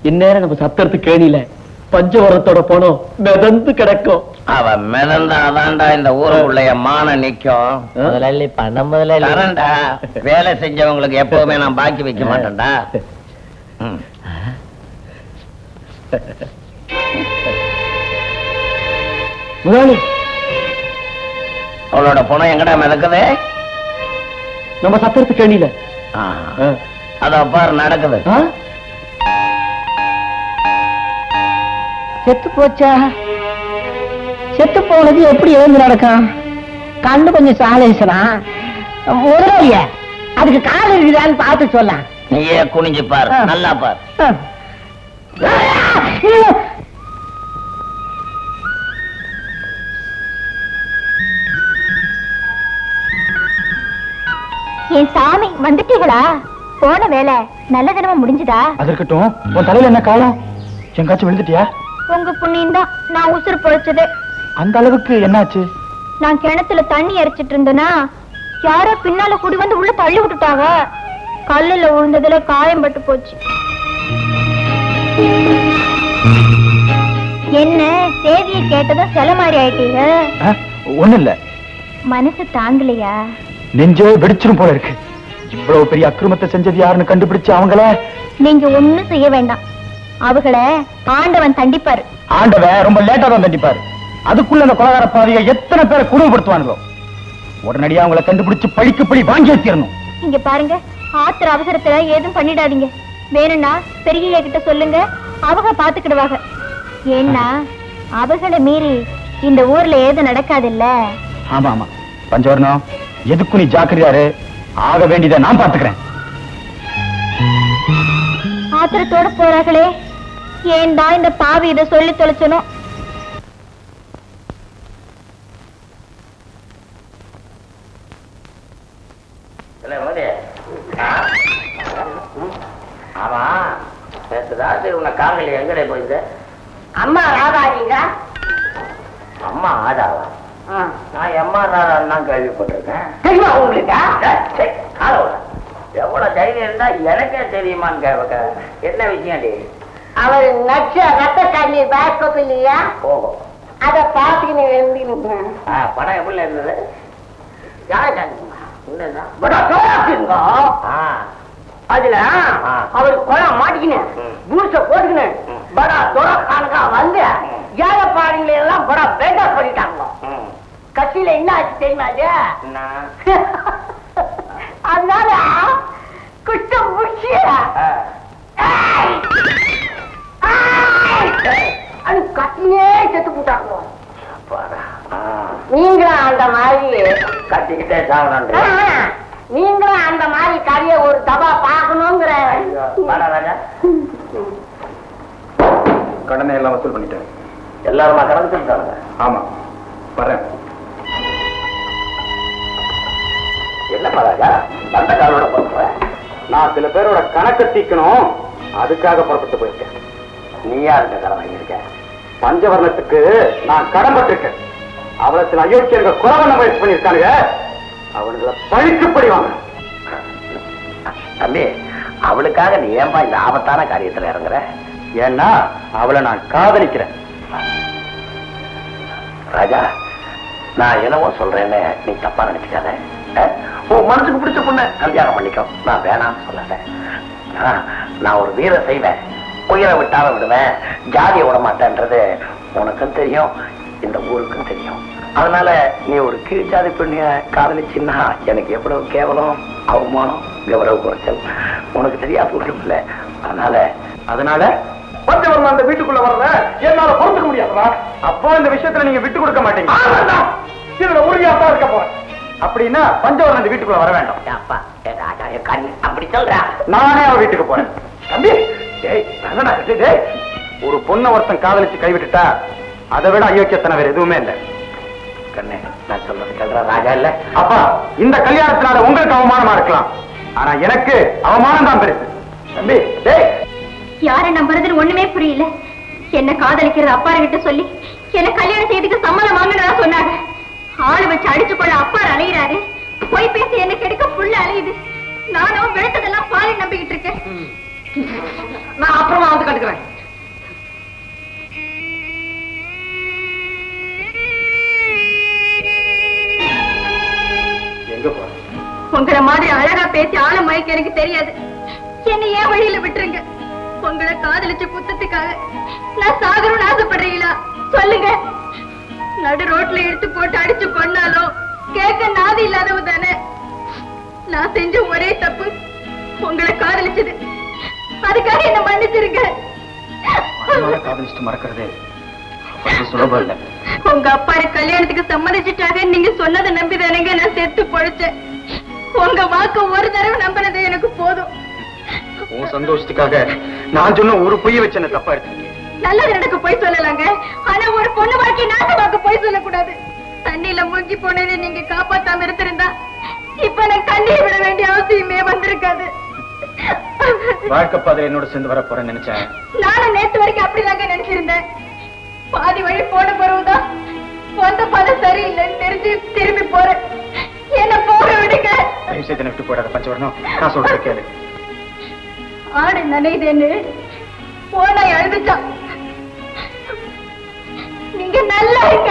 இந்நேரம் நம்ம சத்திரத்து கேணியில பஞ்சவரத்தோட போனோம் மிதந்து கிடக்கும். அவ மிதந்தாதான்டா இந்த ஊருக்குள்ளைய மான நிக்கும். முதலாளி பணம் முதலாளி தரேன்டா. வேலை செஞ்சவங்களுக்கு எப்பவுமே நான் பாக்கி வைக்க மாட்டேன்டா. முதலாளி அவளோட பணம் எங்கடா மிதக்குது? நம்ம சத்திரத்து கேணியில. அத பாரு நடக்குது. செத்து போச்சா? செத்து போனது எப்படி எழுந்து நடக்கும்? கண்டு கொஞ்சம் சாலேசனா முதலாளிய அதுக்கு காரணம் இருக்குதான்னு பார்த்து சொல்ல. நீயே குனிஞ்சு பாரு, நல்லா பாரு. என் சாமி வந்துட்டீங்களா? போன வேலை நல்ல தினமா முடிஞ்சுதா? அதற்கட்டும், உன் தலையில என்ன காலம்? எங்காச்சும் விழுந்துட்டியா? உங்க புண்ணியம் தான் நான் உசுறு பொழைச்சது. அந்த அளவுக்கு என்னாச்சு? நான் கிணத்துல தண்ணி இறைச்சிட்டு இருந்தேன்னா யாரோ பின்னால குடி வந்து உள்ள தள்ளி விட்டுட்டாங்க. கல்லுல விழுந்ததுல காயம் பட்டு போச்சு. என்ன தேதியை கேட்டதும் சில மாதிரி ஆயிட்டீங்க? ஒண்ணு இல்ல, மனசு தாங்கலையா? நெஞ்சோ வெடிச்சிடும் போல இருக்கு. இவ்வளவு பெரிய அக்கிரமத்தை செஞ்சது யாருன்னு கண்டுபிடிச்சு அவங்கள நீங்க ஒண்ணும் செய்ய வேண்டாம். அவகளை ஆண்டவன் தண்டிப்பாரு. ஆண்டவன் ரொம்ப லேட்டா தான் தண்டிப்பாரு. அதுக்குள்ள அந்த கொலகார பாவியை எத்தனை பேரை குடும்பப்படுத்துவாங்களோ. உடனடியா அவங்களை கண்டுபிடிச்சு பழிக்கு பழி வாங்கி வைக்கணும். இங்க பாருங்க, ஆத்திர அவசரத்துல ஏதும் பண்ணிடாதீங்க. வேணும்னா பெரிய கிட்ட சொல்லுங்க, அவங்க பாத்துக்கிடுவாங்க. ஏன்னா அவகளை மீறி இந்த ஊர்ல ஏதும் நடக்காது இல்ல. ஆமா ஆமா பஞ்சவர்ணம், எதுக்கு நீ ஜாக்கிரதையாரு. ஆக வேண்டியதை நான் பாத்துக்கிறேன். ஆத்திரத்தோட போறாங்களே, ஏன் தான் இந்த பாவி இதை சொல்லி தொலைச்சனும். ஆமா பேசுதாது உங்க காவலி எங்கடே போயிருந்த? அம்மா ராதாங்க. அம்மா ஆதாவா? நான் அம்மா ராதான்னு தான் கேள்விப்பட்டிருக்கேன். தெரியுமா உங்களுக்கு? காலோட எவ்வளவு தைரியம் இருந்தா எனக்கே தெரியுமான்னு கேட்க. என்ன விஷயம் டி? அவர் நச்ச ரத்த கண்ணி பேக்கப் இல்லையா? ஓஹோ. அத பாத்துக்கினு எழுந்திருங்க. படம் எப்படி இருந்தது? யாரு அதுல அவரு கொலை மாட்டிக்கினேன் பூர்ச போட்டுக்கினேன் படா துறை காணக்கா வந்து ஏழைப்பாடுகளை எல்லாம் படா பேட்டா பண்ணிட்டாங்க. கட்சியில என்ன ஆச்சு தெரியுமா? அது அதனால குற்றம் முடிச்சு அது கட்சியே செத்து போட்டாங்க. நீங்களும் அந்த மாதிரி கட்டிக்கிட்டே சாப்பிட நீங்களும் அந்த மாதிரி கறிய ஒரு தபா பாக்கணுங்கிற கடனை எல்லாம் வசூல் பண்ணிட்டேன். எல்லாருமா கடன் சொல்லிட்டாங்க? ஆமா வரேன். என்னப்பா ராஜா அந்த காலோட புறப்படுறேன்? நான் சில பேரோட கணக்கை தீக்கணும், அதுக்காக புறப்பட்டு போயிருக்கேன். நீயா இருக்க கடன் வாங்கியிருக்கேன்? பஞ்சவர்ணத்துக்கு நான் கடன்பட்டிருக்கேன். அவளத்தில் அயோக்கியர்கள் குறவன முயற்சி பண்ணியிருக்காங்க. அவனுங்களை பழிக்குப்படி வாங்க தம்பி. அவளுக்காக நீ ஏன்பா இந்த ஆபத்தான காரியத்தில் இறங்குற? ஏன்னா அவளை நான் காதலிக்கிறேன். ராஜா நான் என்னவோ சொல்றேன்னு நீ தப்பா நினைச்சுக்காத. உன் மனசுக்கு பிடிச்ச பொண்ணு கல்யாணம் பண்ணிக்கோ, நான் வேணாம்னு சொல்லட்டேன். நான் ஒரு வீர செய்வேன், உயிரை விட்டாலும் விடுவேன், ஜாதியை விட மாட்டேன்றது உனக்கும் தெரியும், இந்த ஊருக்கும் தெரியும். அதனால நீ ஒரு கீழ்ச்சாதி பெண்ணிய காதலிச்சுன்னா எனக்கு எவ்வளவு கேவலம், அவமானம், கௌரவ குறைச்சல் உனக்கு தெரியாது இல்லை. அதனால அதனால பஞ்சவர்மா அந்த வீட்டுக்குள்ள வர்றத என்னால பொறுத்துக்க முடியாதுவா? அப்போ இந்த விஷயத்துல நீங்க விட்டு கொடுக்க மாட்டீங்க. இதுல உறுதியாத்தான் இருக்க போறேன். அப்படின்னா பஞ்சவர்மா அந்த வீட்டுக்குள்ள வர வேண்டாம். அப்பா அப்படி சொல்ற? நானே அவ வீட்டுக்கு போறேன். தம்பி ஒரு பொண்ணை ஒருத்தன் காதலிச்சு கைவிட்டுட்டா அதை விட அயோக்கியத்தன வேற எதுவுமே இல்லை. கண்ணே நான் சொல்றது கேட்கற ராஜா இல்ல? அப்பா இந்த கல்யாணத்தினால உங்களுக்கு அவமானமா இருக்கலாம், ஆனா எனக்கு அவமானம் தான் பெருசு. தம்பி யார நம்புறதுன்னு ஒண்ணுமே புரியல. என்ன காதலிக்கிறது அப்பாரு கிட்ட சொல்லி என்ன கல்யாணம் செய்யறதுக்கு சம்மதம் வாங்கினா சொன்னாங்க. ஆளு வச்சு அடிச்சு கொள்ள அப்பாரு அலையிறாரு, போய் பேசி என்ன கெடுக்க புள்ள அலையுது. நானும் விழுத்ததெல்லாம் பாலை நம்பிக்கிட்டு இருக்கேன். நான் அப்புறமா வந்து கண்டுக்கிறேன். உங்களை மாதிரி அழகா பேசி ஆள மயக்க எனக்கு தெரியாது. என்ன ஏன் வழியில விட்டுருங்க. உங்களை காதலிச்ச குத்தத்துக்காக நான் சாகணும்னு ஆசைப்படுறீங்களா? சொல்லுங்க. நடு ரோட்ல எடுத்து போட்டு அடிச்சு கொண்டாலும் கேட்க நாதி இல்லாதவங்க தானே. நான் செஞ்ச ஒரே தப்பு உங்களை காதலிச்சது. அதுக்காக என்ன மன்னிச்சிருங்க. காதலிச்சு மறக்கிறதே சுலபம் இல்லை. உங்க அப்பா கல்யாணத்துக்கு சம்மதிச்சுட்டாக நீங்க சொன்னதை நம்பிதானங்க நான் செத்து பொழைச்சேன். உங்க வாக்கு ஒரு தடவை நம்பினது எனக்கு போதும். உன் சந்தோஷத்துக்காக நான் சொன்ன ஒரு பொய் வச்சு என்ன தப்பா இருக்கு? நல்லது நடக்க போய் சொல்லலாங்க, ஆனா ஒரு பொண்ணு வாக்கி நாட்டு வாக்கு போய் சொல்லக்கூடாது. தண்ணியில மூழ்கி போனதை நீங்க காப்பாத்தாம இருந்திருந்தா இப்ப எனக்கு தண்ணியை விட வேண்டிய அவசியமே வந்திருக்காது. வாழ்க்கை பாதை என்னோட சேர்ந்து வர போறேன்னு நினைச்சேன். நானும் நேற்று வரைக்கும் அப்படிதாங்க நினைச்சிருந்தேன். பாதி வழி போன பிறகுதான் சொந்த பாதை சரியில்லைன்னு தெரிஞ்சு திரும்பி போறேன். என்ன போக விடுங்க. விட்டு போடாத பஞ்சவர்ணம். நான் சொல்ற கேளு. ஆடு நினைதேன்னு போன எழுந்துச்சான். நீங்க நல்லா இருக்க.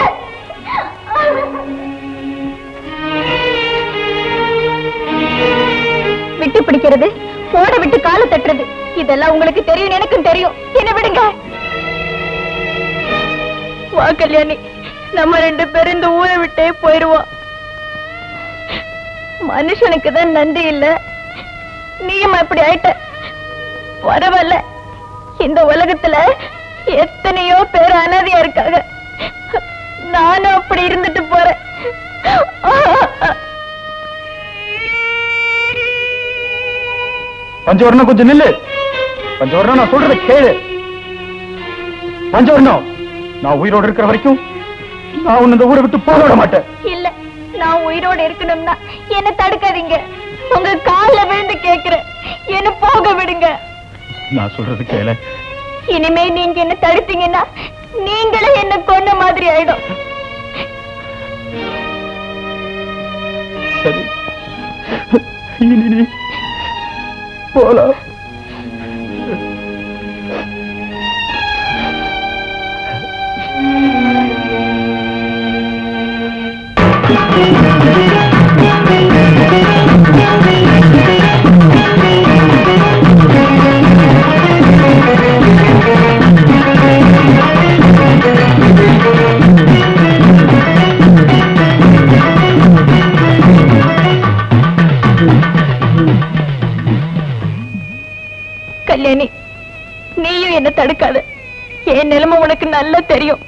விட்டு பிடிக்கிறது, போட விட்டு காலை தட்டுறது, இதெல்லாம் உங்களுக்கு தெரியும் எனக்கும் தெரியும். என்ன விடுங்க. வா கல்யாணி, நம்ம ரெண்டு பேரும் இந்த ஊரை விட்டே போயிடுவோம். மனுஷனுக்கு தான் நன்றி இல்ல. நீயும் அப்படி ஆயிட்ட பரவாயில்ல. இந்த உலகத்துல எத்தனையோ பேர் அனாதையா இருக்காங்க. நானும் அப்படி இருந்துட்டு போறேன். பஞ்சவர்ணம் கொஞ்சம் நில்லு. பஞ்சவர்ணம் நான் சொல்றத கேளு. பஞ்சவர்ணம் நான் உயிரோடு இருக்கிற வரைக்கும் நான் உன்னை இந்த ஊரை விட்டு போக விட மாட்டேன். இல்ல நான் உயிரோடு இருக்கணும்னா என்ன தடுக்காதீங்க. உங்க கால்ல விழுந்து கேக்குறேன், என்ன போக விடுங்க. நான் சொல்றது கேளு. இனிமே நீங்க என்ன தடுத்தீங்கன்னா நீங்களே என்ன கொன்ன மாதிரி ஆயிடும். சரி, இனி போலாம். கல்யாணி, நீயும் என்ன தடுக்காத. என் நிலைமை உனக்கு நல்லா தெரியும்.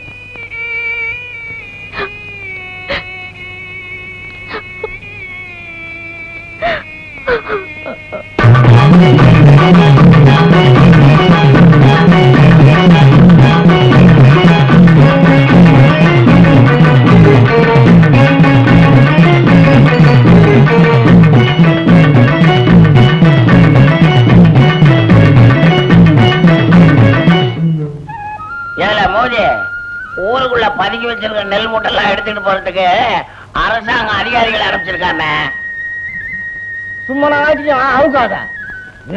ஊருக்குள்ள பதுக்கி வச்சிருக்க நெல் மூட்டெல்லாம் எடுத்துட்டு போறதுக்கு அரசாங்க அதிகாரிகள் ஆரம்பிச்சிருக்காங்க. சும்மா அவுக்காத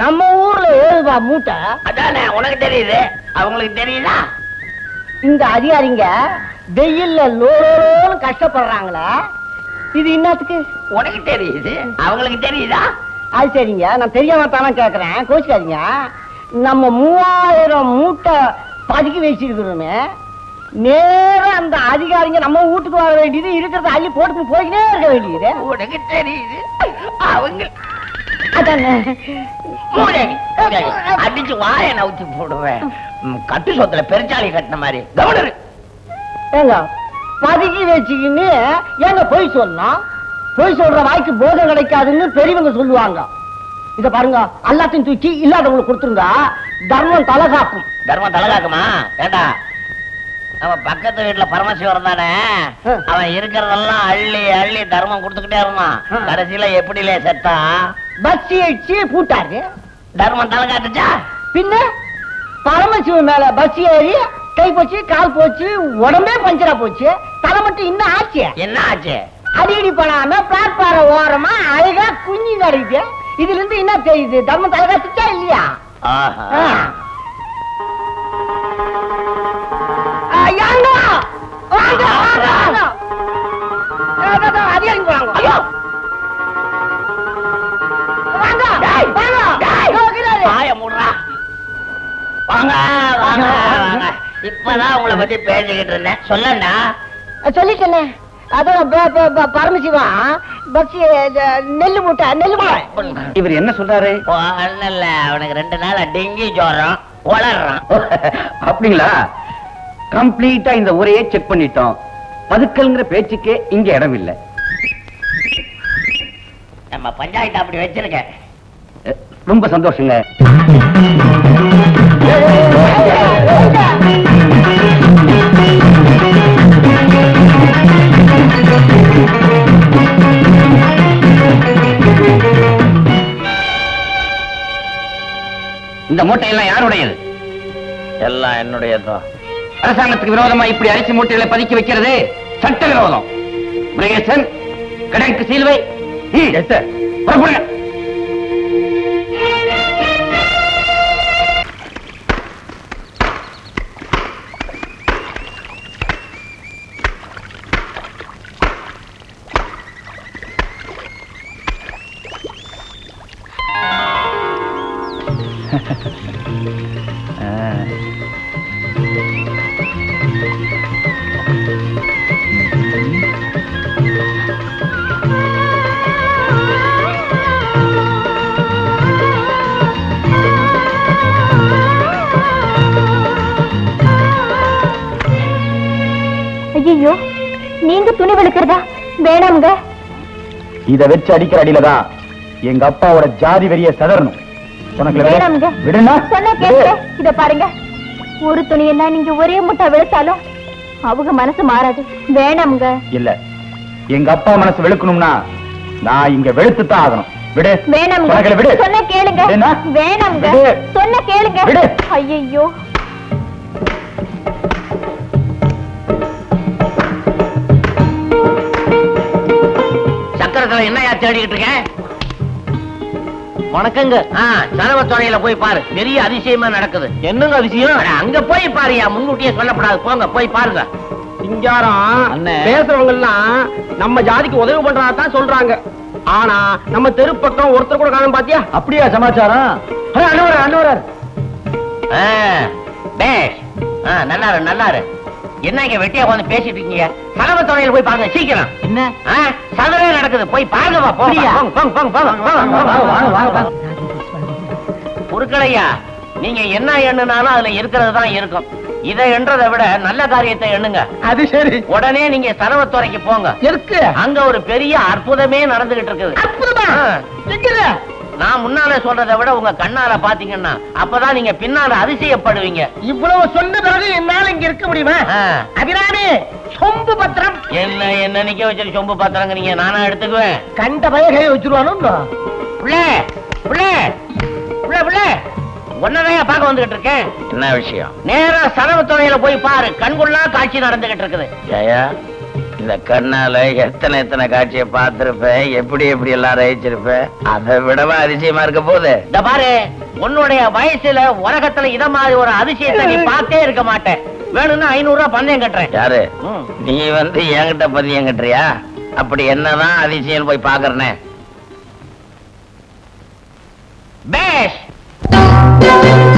நம்ம ஊர்ல ஏழுபா மூட்டை. அதானே உனக்கு தெரியுது, அவங்களுக்கு தெரியுதா? இந்த அதிகாரிங்க வெயில்ல லோலோன்னு கஷ்டப்படுறாங்களா, இது இன்னத்துக்கு உனக்கு தெரியுது, அவங்களுக்கு தெரியுதா? அது சரிங்க, நான் தெரியாம தானே கேட்கறேன், கோச்சிக்காதீங்க. நம்ம மூவாயிரம் மூட்டை பதுக்கி வச்சிருக்கிறோமே, நேரம் அந்த அதிகாரிங்க நம்ம வீட்டுக்கு வர வேண்டியது, இருக்கிறத அள்ளி போட்டு போயினே இருக்க வேண்டியது. உனக்கு தெரியுது, அவங்க அடிச்சு வாயை நவுத்தி போடுவேன். கட்டு சொத்துல பெருச்சாலி கட்டின மாதிரி கவர்னர் ஏங்க பதுக்கி வச்சுக்கின்னு ஏங்க போய் சொல்லணும். போய் சொல்ற வாய்க்கு போதம் கிடைக்காதுன்னு பெரியவங்க சொல்லுவாங்க. இத பாருங்க, எல்லாத்தையும் தூக்கி இல்லாதவங்களுக்கு கொடுத்துருந்தா தர்மம் தலைகாக்கும். தர்மம் தலைகாக்குமா? ஏண்டா, அவன் பக்கத்து வீட்டுல பரமசிவரம் தானே, அவன் இருக்கிறதெல்லாம் அள்ளி அள்ளி தர்மம் கொடுத்துக்கிட்டே இருந்தான். கடைசியில எப்படிலே செத்தா பக்தி அடிச்சு பூட்டாரு. தர்மம் தலைகாட்டுச்சா? பின்ன பரமசிவன் மேல பக்தி ஏறி கை போச்சு, கால் போச்சு, உடம்பே பஞ்சரா போச்சு, தலை மட்டும் இன்னும் ஆச்சு. என்ன ஆச்சு? அடிக்கடி பண்ணாம பிளாட்பார ஓரமா அழகா குஞ்சு கிடைக்குது. இதுல இருந்து என்ன தெரியுது? தர்மம் தலைகாட்டுச்சா இல்லையா? இப்பதான் உங்களை பத்தி பேசிக்கிட்டு இருந்தேன், சொல்லண்டா. சொல்லி சொன்னேன். அதான் பரமசிவா பக்சி நெல்லு மூட்டை நெல்லு மூட்டை. இவர் என்ன சொல்றாரு? இல்ல, அவனுக்கு ரெண்டு நாள் டெங்கி ஜோரம் வளர்றான். அப்படிங்களா? கம்ப்ளீட்டா இந்த ஊரையே செக் பண்ணிட்டோம். பதுக்கல்ங்கிற பேச்சுக்கே இங்க இடம் இல்லை. நம்ம பஞ்சாயத்து அப்படி வச்சிருக்க ரொம்ப சந்தோஷங்க. இந்த மூட்டையெல்லாம் யாருடையது? எல்லாம் என்னுடையதோ. அரசாங்கத்துக்கு விரோதமா இப்படி அரிசி மூட்டைகளை பதுக்கி வைக்கிறது சட்ட விரோதம். கடனுக்கு சீல்வை. ஐயோ, நீங்க துணி விழுக்கிறதா வேணாமுங்க. இத வச்சு அடிக்கிற அடியிலதான் எங்க அப்பாவோட ஜாதி வெறிய சதறணும். இத பாருங்க, ஒரு துணியெல்லாம் நீங்க ஒரே முட்டை விழுத்தாலும் அவங்க மனசு மாறாது. வேணாமுங்க. இல்ல, எங்க அப்பா மனசு வெளுக்கணும்னா நான் இங்க வெளுத்துத்தான் ஆகணும். ஐயோ சக்கரத்துல என்னையா தேடிக்கிட்டு இருக்கேன்? வணக்கங்க. சரவ துணையில போய் பாரு, பெரிய அதிசயமா நடக்குது. என்னங்க அதிசயம்? அங்க போய் பாருயா, முன்கூட்டியே சொல்லப்படாது. போங்க போய் பாருங்க. சிங்காரம் பேசுறவங்க எல்லாம் நம்ம ஜாதிக்கு உதவி பண்றதான் சொல்றாங்க. ஆனா நம்ம தெரு பக்கம் ஒருத்தர் கூட காணும். பாத்தியா? அப்படியா சமாச்சாரம்? அண்ணவரா அண்ணவரா பேஷ். நல்லாரு நல்லாரு. என்ன இங்க வெட்டியா வந்து பேசிட்டு இருக்கீங்க? சலவ துணையில போய் பாருங்க சீக்கிரம். என்ன சதவே நடக்குது, போய் பாருங்க. பொருட்களையா, நீங்க என்ன எண்ணுனாலும் அதுல இருக்கிறதுதான் இருக்கும். இதை எண்றதை விட நல்ல காரியத்தை எண்ணுங்க. அது சரி. உடனே நீங்க சரவத்துறைக்கு போங்க. இருக்கு அங்க ஒரு பெரிய அற்புதமே நடந்துகிட்டு இருக்குது. நான் முன்னாலே சொல்றதை விட உங்க கண்ணால பாத்தீங்கன்னா அப்பதான் நீங்க பின்னால அதிசயப்படுவீங்க. இவ்வளவு சொன்ன பிறகு என்னால இங்க இருக்க முடியுமா? அபிராமி, சொம்பு பத்திரம் என்ன என்ன நிக்க வச்சு சொம்பு பத்திரம் நீங்க நானா எடுத்துக்குவேன். கண்ட பயகையை வச்சிருவானு புள்ள புள்ள புள்ள புள்ள ஒன்னதையா பார்க்க வந்துகிட்டு இருக்கேன். என்ன விஷயம்? நேரா சரவ துணையில போய் பாரு, கண்குள்ளா காட்சி நடந்துகிட்டு இருக்குது. ஜயா, இந்த கண்ணால எத்தனை எத்தனை காட்சியை பார்த்திருப்ப, எப்படி எப்படி எல்லாம் ரசிச்சிருப்ப. அதை விடவா அதிசயமா இருக்க போகுது. இந்த பாரு, உன்னுடைய வயசுல உலகத்துல இத மாதிரி ஒரு அதிசயத்தை நீ பார்த்தே இருக்க மாட்டேன். வேணும்னா ஐநூறு ரூபாய் பந்தயம் கட்டுறேன். யாரு நீ வந்து என்கிட்ட பந்தயம் கட்டுறியா? அப்படி என்னதான் அதிசயம் போய் பாக்குறேன்னு. பேஷ். Thank you.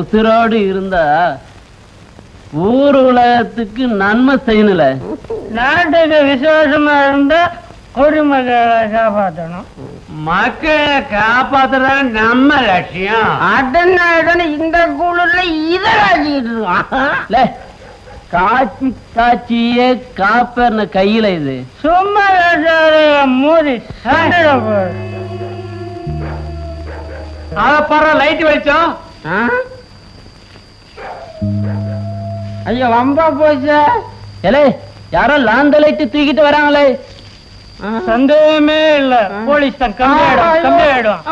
உசிரோடு இருந்தா ஊர் உலகத்துக்கு நன்மை செய்யல, நாட்டுக்கு விசேஷமா இருந்தா குடிமக்களை காப்பாற்றணும். மக்களை காப்பாத்துறா நம்ம லட்சியம். அதனால இந்த குழுல இத காய்ச்சிட்டு இருக்கான். காய்ச்சி காய்ச்சியே காப்பர்ன கையில இது சும்மா மூடி அத பர லைட் வெளிச்சம். ஐயோ வம்பா போச்சு. ஏலே யாரோ லாந்த லைட்டு தூக்கிட்டு வராங்களே. சந்தேகமே இல்ல, போலீஸ் தான் கம்மியாயிடும் கம்மியாயிடும்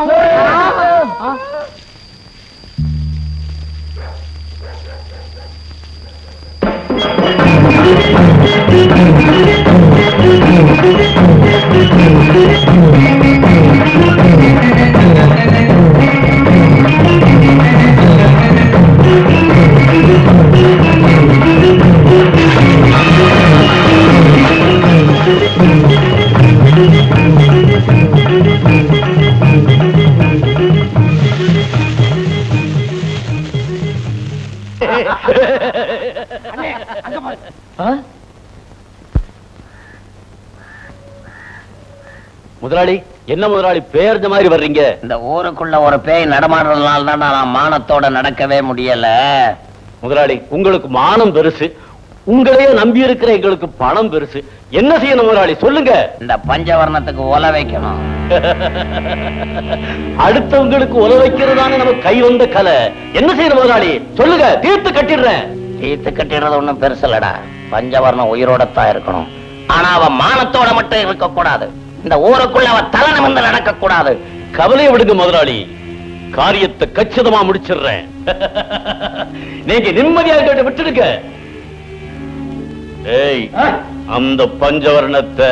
முதலாளி, என்ன முதலாளி பேர்ந்த மாதிரி வர்றீங்க? இந்த ஊருக்குள்ள ஒரு பேய் நடமாடுறதுனால தான் நான் மானத்தோட நடக்கவே முடியல. முதலாளி உங்களுக்கு மானம் பெருசு, உங்களையே நம்பி இருக்கிற எங்களுக்கு பணம் பெருசு. என்ன செய்யணும் முதலாளி சொல்லுங்க. இந்த பஞ்சவர்ணத்துக்கு ஒல வைக்கணும். அடுத்தவங்களுக்கு ஒல வைக்கிறதானே நம்ம கை வந்த கலை. என்ன செய்யணும் முதலாளி சொல்லுங்க. தீர்த்து கட்டிடுறேன். தீர்த்து கட்டிடுறது ஒண்ணும் பெருசுலடா. பஞ்சவர்ணம் உயிரோடத்தான் இருக்கணும். ஆனா அவ மானத்தோட மட்டும் இருக்க கூடாது. இந்த ஊருக்குள்ள அவ தலை நிமிர்ந்து நடக்க கூடாது. கவலையை விடுங்க முதலாளி, காரியத்தை கச்சிதமா முடிச்சிடுறேன். நீங்க நிம்மதியாக விட்டுடுங்க. ஏய், அந்த பஞ்சவர்ணத்தை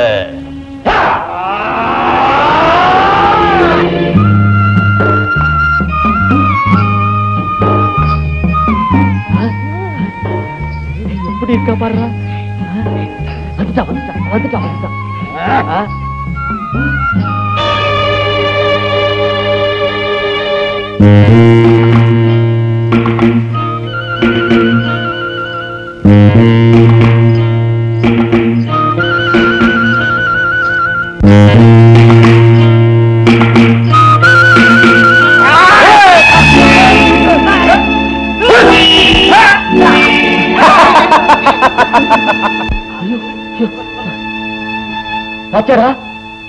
எப்படி இருக்க பாரு. வந்துட்டா வந்துட்டா வந்துட்டா. பாச்சாரா,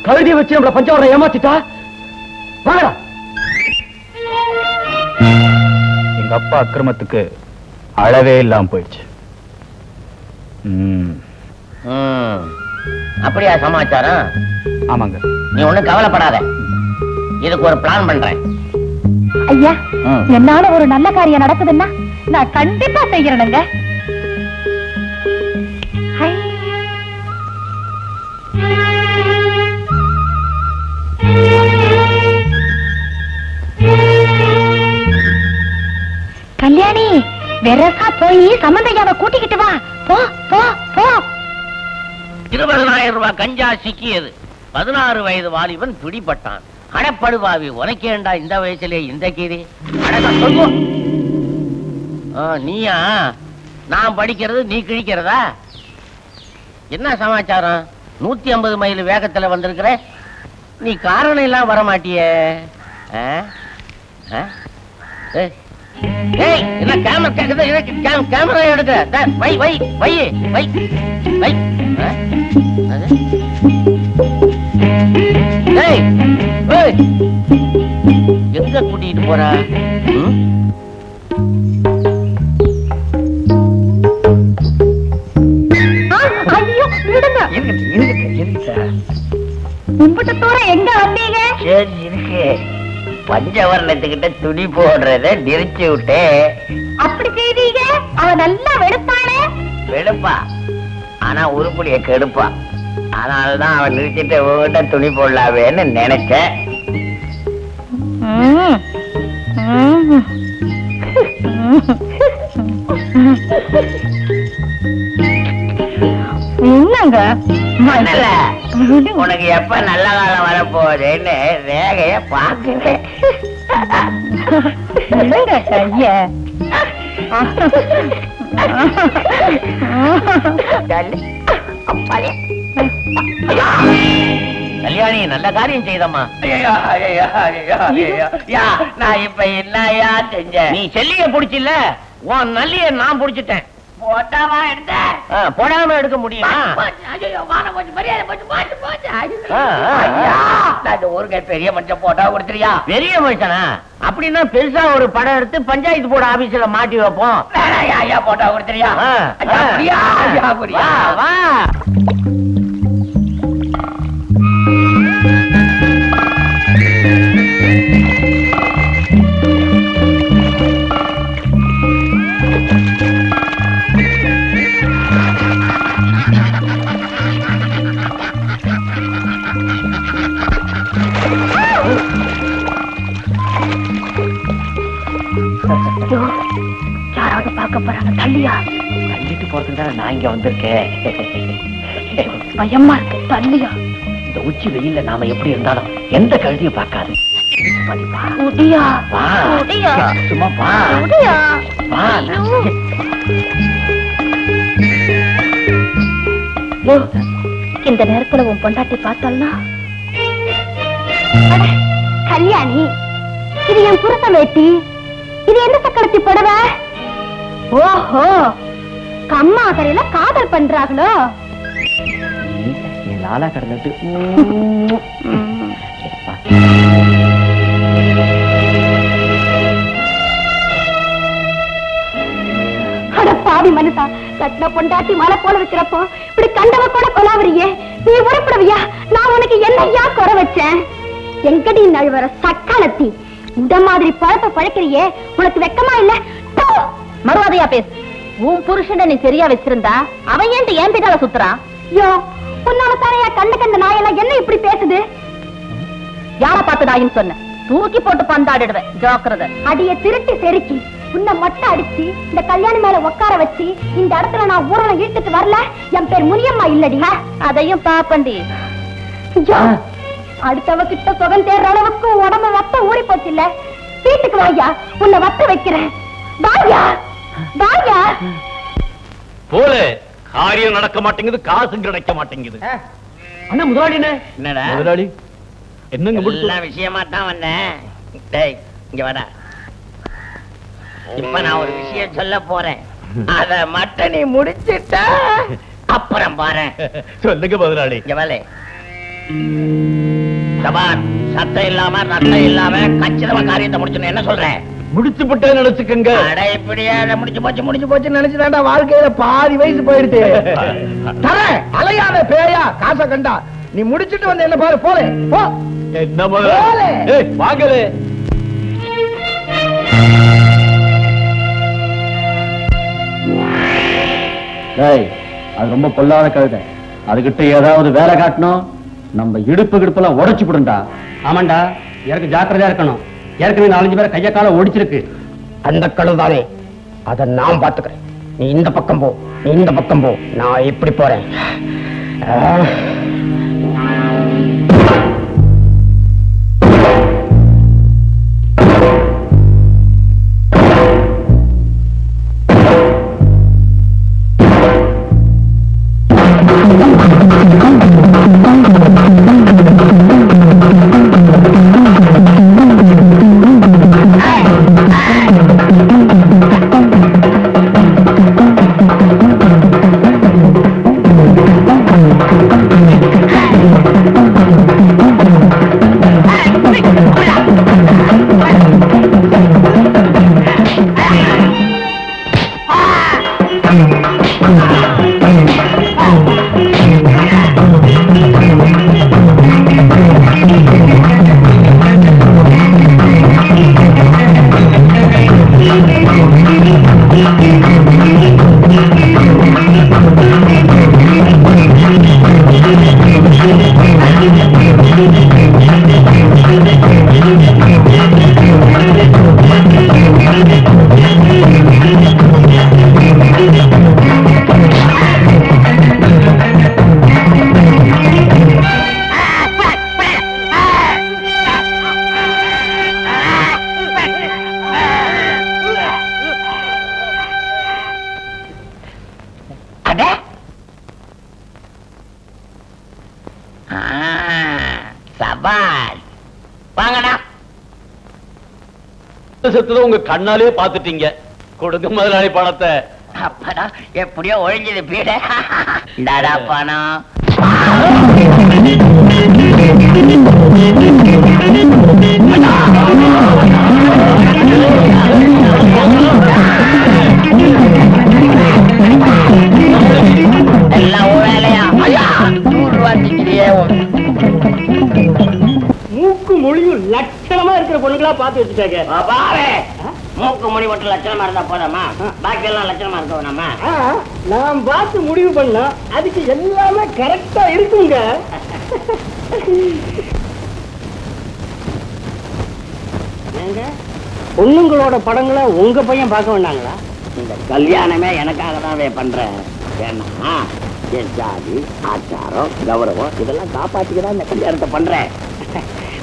கழுதி வச்சு நம்மள பஞ்சவர்ணம் ஏமாத்திட்டா. வாங்கடா. எங்க அப்பா அக்கிரமத்துக்கு அளவே இல்லாம போயிடுச்சு. அப்படியா சமாச்சாரம்? ஆமாங்க. நீ ஒண்ணும் கவலைப்படாத, இதுக்கு ஒரு பிளான் பண்றேன். ஐயா, என்னால ஒரு நல்ல காரியம் நடக்குதுன்னா நான் கண்டிப்பா செய்யறேனுங்க. கல்யாணி, வெரசா போய் சம்பந்தையாவை கூட்டிக்கிட்டு வா. போ போ போ. இருபதாயிரம் ரூபாய் கஞ்சா சிக்கியது. பதினாறு வயது வாலிபன் பிடிபட்டான். அடப்படுபாவி, உனக்கேண்டா இந்த வயசுல இந்த கீரி? நீயா? நான் படிக்கிறது நீ கிழிக்கிறதா? என்ன சமாச்சாரம்? நூத்தி ஐம்பது மைல் வேகத்துல வந்திருக்கிற நீ, காரணம் எல்லாம் வரமாட்டியே. ஏய், என்ன கேமரா கேக்குது? எனக்கு கேமரா எடுக்க. வை வை வை வை வை. ஏய், ஏய், எங்க கூட்டிட்டு போறா? ஐயோ, விடுங்க. இருக்கு இருக்கு இருக்கு. உங்கட்ட தூர எங்க வந்தீங்க? ஏய், இருக்கு. பஞ்சவர்ணத்துக்கிட்ட துணி போடுறத நெரிச்சு விட்டு அப்படி செய்வீங்க. அவ நல்லா வெளுப்பானே. வெளுப்பா, ஆனா உருப்படிய கெடுப்பா. அதனாலதான் அவன் நிறுத்திட்டு உங்ககிட்ட துணி போடலாவேன்னு நினைச்சேன். என்னங்க, உனக்கு எப்ப நல்ல காலம் வரப்போகுதுன்னு ரேகைய பாக்குறேன். கல்யாணி, நல்ல காரியம் செய்தம்மா. நான் இப்ப என்னையா செஞ்சேன்? நீ செல்லிய புடிச்சில்ல, உன் நல்லிய நான் புடிச்சிட்டேன். போட்டாமா எடுத்த? போடாம எடுக்க முடியுமா? ஒரு பெரிய மனுஷன் போட்டா கொடுத்துறியா? பெரிய மனுஷனா? அப்படின்னா பெருசா ஒரு படம் எடுத்து பஞ்சாயத்து போர்டு ஆபீஸ்ல மாட்டி வைப்போம். போட்டா கொடுத்துறியா? யாராவது பார்க்க போறாங்க. தள்ளியா? தள்ளிட்டு போறதுனால நான் இங்க வந்திருக்கேன். பயமா இருக்கு. தள்ளியா? இந்த உச்சி வெயில்ல நாம எப்படி இருந்தாலும் எந்த கழுதியும் பார்க்காது. சும்மா பா இந்த நேரத்துல உன் பொண்டாட்டி பார்த்தாள்னா? கல்யாணி, இது என் புருஷ வேட்டி. இது என்ன சக்கரத்தி புடவை? ஓஹோ, கம்மா கரையில காதல் பண்றாங்களோ லாலா கடந்துட்டு பாவி மனுஷா கட்டின பொண்டாட்டி மலை போல இருக்கிறப்போ இப்படி கண்டவ கூட கொலாவறியே நீ உருப்படவியா நான் உனக்கு என்னையா குறை வச்சேன் எங்கடி நழுவற சக்காலத்தி இந்த மாதிரி பழப்ப பழக்கிறியே உனக்கு வெக்கமா இல்ல மறுவாதையா பேசு உன் புருஷனை நீ சரியா வச்சிருந்தா அவன் ஏன் ஏன் பின்னால சுத்துறான் யோ உன்னால தாரையா கண்டு கண்ட நாயெல்லாம் என்ன இப்படி பேசுது யார பார்த்து நாயின்னு சொன்ன தூக்கி போட்டு பந்தாடிடுவேன் ஜாக்கிரதை அடிய திருட்டி செருக்கி உன்னை மொட்டை அடிச்சு இந்த கல்யாணி மேல உட்கார வச்சு இந்த இடத்துல நான் ஊரல இழுத்துட்டு வரல என் பேர் முனியம்மா இல்லடி அதையும் பாப்பண்டி அடுத்தவ கிட்ட சுகம் தேடுற அளவுக்கு உடம்பு வத்த ஊறி போச்சு இல்ல வீட்டுக்கு வாயா உன்னை வத்த வைக்கிறேன் வாயா வாயா போல காரியம் நடக்க மாட்டேங்குது காசு கிடைக்க மாட்டேங்குது அண்ணா முதலாளி என்னடா முதலாளி என்னங்க புடிச்ச விஷயமா தான் வந்தேன் டேய் இங்க வாடா இப்ப நான் ஒரு விஷயம் சொல்ல போறேன் அத மட்ட நீ முடிச்சிட்ட அப்புறம் பாறேன் சொல்லுங்க முதலாளி இங்க வாலே சபான் சத்தம் இல்லாம ரத்தம் இல்லாம கச்சிதமா காரியத்தை முடிச்சேன்னு என்ன சொல்றேன் முடிச்சு போட்டே நினைச்சுக்கங்க அட இப்படியே முடிச்சு போச்சு முடிச்சு போச்சு நினைச்சதாடா வாழ்க்கையில பாதி வயசு போயிடுச்சு தர அலையாத பேயா காசை கண்டா நீ முடிச்சிட்டு வந்த என்ன பாரு போலே போ என்ன போலே ஏய் வாங்களே டேய் அது ரொம்ப கொள்ளாத கழுதை அதுகிட்ட ஏதாவது வேலை காட்டணும் நம்ம இடுப்பு கிடுப்பெல்லாம் உடைச்சு விடுண்டா ஆமாண்டா எனக்கு ஜாக்கிரதையா இருக்கணும் ஏற்கனவே நாலஞ்சு பேர் கைய கால ஓடிச்சிருக்கு அந்த கழுதானே அதை நான் பாத்துக்கிறேன் நீ இந்த பக்கம் போ நீ இந்த பக்கம் போ நான் இப்படி போறேன் உங்க கண்ணாலே பாத்துட்டீங்க கொடுங்க முதலாளி பணத்தை அப்படா எப்படியோ ஒழிஞ்சது பீட டாடா பணம் எல்லாம் வேலையா ஐயா நூறு ரூபாய் மொழியும் லட்சணமா இருக்கிற பொண்ணுங்களா பாத்து வச்சுட்டாங்க மூக்கு மொழி மட்டும் லட்சணமா இருந்தா போதாமா பாக்கி எல்லாம் லட்சணமா இருக்கோம்மா நான் பார்த்து முடிவு பண்ணா அதுக்கு எல்லாமே கரெக்டா இருக்குங்க பொண்ணுங்களோட படங்களை உங்க பையன் பார்க்க வேண்டாங்களா இந்த கல்யாணமே எனக்காக தான் பண்றேன் ஏன்னா என் ஜாதி ஆச்சாரம் கௌரவம் இதெல்லாம் காப்பாத்திக்கதான் இந்த கல்யாணத்தை பண்றேன்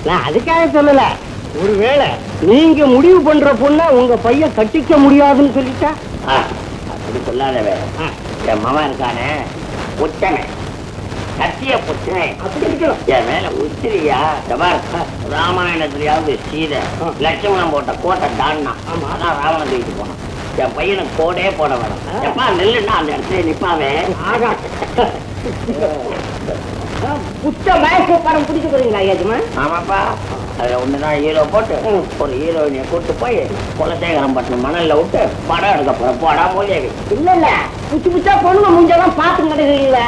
நான் அதுக்காக சொல்லல ஒருவேளை நீங்க முடிவு பண்ற பொண்ண உங்க பையன் கட்டிக்க முடியாதுன்னு சொல்லிட்டா அப்படி சொல்லாதவே என் மாமா இருக்கானே ஒச்சனை கட்டிய பொச்சனை அப்படி இருக்கிறோம் என் மேல உச்சிரியா ராமாயணத்திலேயாவது சீதை லட்சுமணம் போட்ட கோட்டை தாண்டா ஆமா அதான் ராவணன் தூக்கிட்டு போனான் என் பையனை கோடே போட வேணும். எப்பா நெல்லுன்னா அந்த இடத்துல நிப்பாவே புத்த மயக்க படம் பிடிக்க போறீங்களா ஐயாஜுமா? ஆமாப்பா, அதுல ஒண்ணுதான் ஹீரோ போட்டு ஒரு ஹீரோயினை கூட்டு போய் குலசேகரம் பட்டினம் மணல்ல விட்டு படம் எடுக்க போற போடா போலியா? இல்ல இல்ல புச்சு புச்சா பொண்ணுங்க முடிஞ்சதான் பாத்து கிடைக்கிறீங்களா?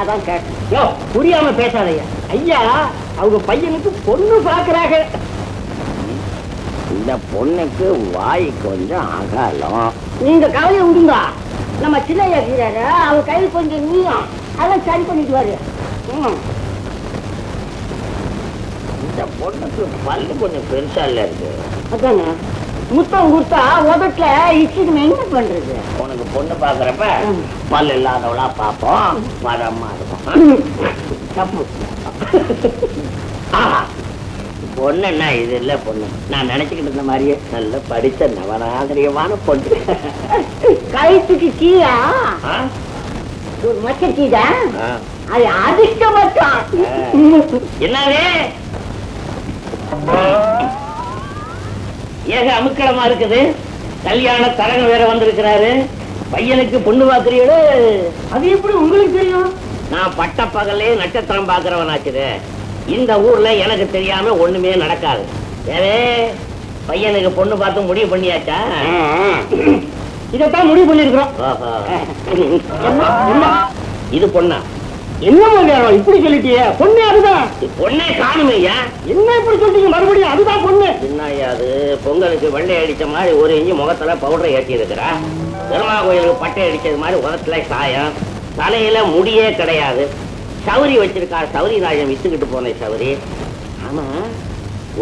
அதான் கேட்டோ புரியாம பேசாதையா ஐயா, அவங்க பையனுக்கு பொண்ணு பாக்குறாங்க. இந்த பொண்ணுக்கு வாய் கொஞ்சம் அகலம். நீங்க கவலையை விடுங்க, நம்ம சின்ன ஐயா அவங்க கையில் கொஞ்சம் நீயும் அதெல்லாம் சரி பண்ணிடுவாரு. இந்த பொண்ணுக்கு பல்லு கொஞ்சம் பெருசா இல்ல இருக்கு. அதானே முத்தம் கொடுத்தா உதட்டுல இச்சுக்கு என்ன பண்றது? உனக்கு பொண்ணு பாக்குறப்ப பல்லு இல்லாதவளா பாப்போம், வரமா இருக்கும் தப்பு. பொண்ணு என்ன இது இல்ல பொண்ணு, நான் நினைச்சுக்கிட்டு இருந்த மாதிரியே நல்லா படிச்ச நவராத்திரியமான பொண்ணு. கழுத்துக்கு கீழா ஒரு மச்ச கீழா அது அதிர்ஷ்ட மச்சம் என்னவே ஏக அமுக்கலமா இருக்குது. கல்யாண தரங்க வேற வந்திருக்கிறாரு. பையனுக்கு பொண்ணு பாக்குறீங்களோ? அது எப்படி உங்களுக்கு தெரியும்? நான் பட்ட பகலே நட்சத்திரம் பாக்குறவனாச்சுது. இந்த ஊர்ல எனக்கு தெரியாம ஒண்ணுமே நடக்காது. ஏவே பையனுக்கு பொண்ணு பார்த்து முடிவு பண்ணியாச்சா? இதத்தான் முடிவு பண்ணிருக்கிறோம். இது பொண்ணா? என்ன இப்படி சொல்லிட்டிய? பொண்ணே அதுதான். பொண்ணே காணுமே என்ன இப்படி சொல்லிட்டீங்க? மறுபடியும் அதுதான் பொண்ணு என்ன? அது பொங்கலுக்கு வெள்ளை அடிச்ச மாதிரி ஒரு இஞ்சி முகத்துல பவுடரை ஏற்றி இருக்கிறா. பெருமா கோயிலுக்கு பட்டை அடிச்சது மாதிரி உதத்துல சாயம், தலையில முடியே கிடையாது. சவுரி வச்சிருக்கா, சவுரி ராஜம் வித்துக்கிட்டு போன சவுரி. ஆமா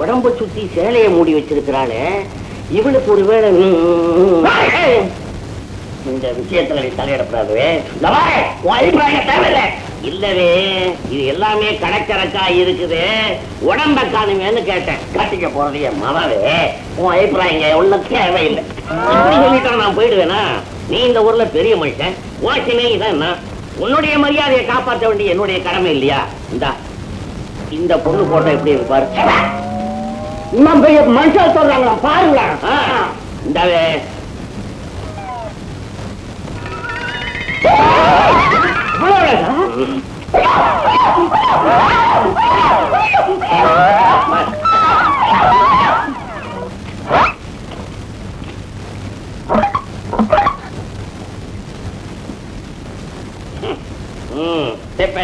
உடம்பு சுத்தி சேலையை மூடி வச்சிருக்கிறாளே, இவளுக்கு ஒருவேளை இந்த விஷயத்துல நீ தலையிடப்படாதவே இல்லவே. இது எல்லாமே கணக்கணக்கா இருக்குது. உடம்ப காணுமேன்னு கேட்டேன். கட்டிக்க போறது என் மனவே. உன் அபிப்பிராயங்க எவ்வளவு தேவையில்லை. எப்படி சொல்லிட்டா நான் போயிடுவேனா? நீ இந்த ஊர்ல பெரிய மனுஷன், ஓசினே இதான் என்ன உன்னுடைய மரியாதையை காப்பாற்ற வேண்டிய என்னுடைய கடமை இல்லையா? இந்த பொண்ணு போட்டோ எப்படி இருப்பாரு மனுஷா சொல்றாங்களா பாருங்களா? இந்தாவே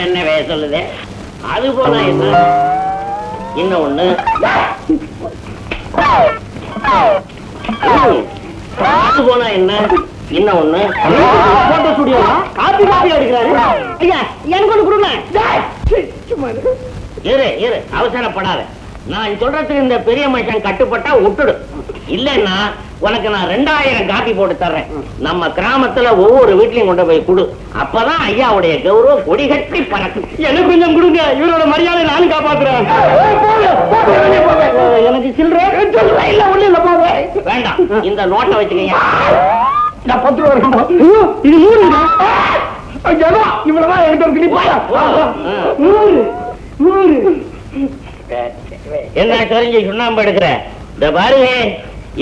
என்ன வே சொல்லுது? அது போனா என்ன இன்னும் ஒண்ணு அது போனா என்ன இன்னும் ஒண்ணு போட்டோ ஸ்டுடியோ காப்பி காப்பி எடுக்கிறாரு. ஐயா எனக்கு ஒண்ணு கொடுங்க. அவசரப்படாத, நான் சொல்றதுக்கு இந்த பெரிய மனுஷன் கட்டுப்பட்டா விட்டுடு. இல்லன்னா உனக்கு நான் ரெண்டாயிரம் காப்பி போட்டு தர்றேன். நம்ம கிராமத்துல ஒவ்வொரு வீட்லயும் கொண்டு போய் கொடு. அப்பதான் ஐயாவுடைய கௌரவ கொடி கட்டி பறக்கும். எனக்கு கொஞ்சம் கொடுங்க, இவரோட மரியாதை நானும் காப்பாத்துறேன். எனக்கு சில்லற வேண்டாம், இந்த நோட்டை வச்சுக்கீங்க. நான் பத்து ரூபா இருக்கணும். இது நூறு இவ்வளவுதான் எனக்கு நூறு நூறு என்ன தெரிஞ்சு சுண்ணாம்பு எடுக்கிற? இந்த பாருங்க,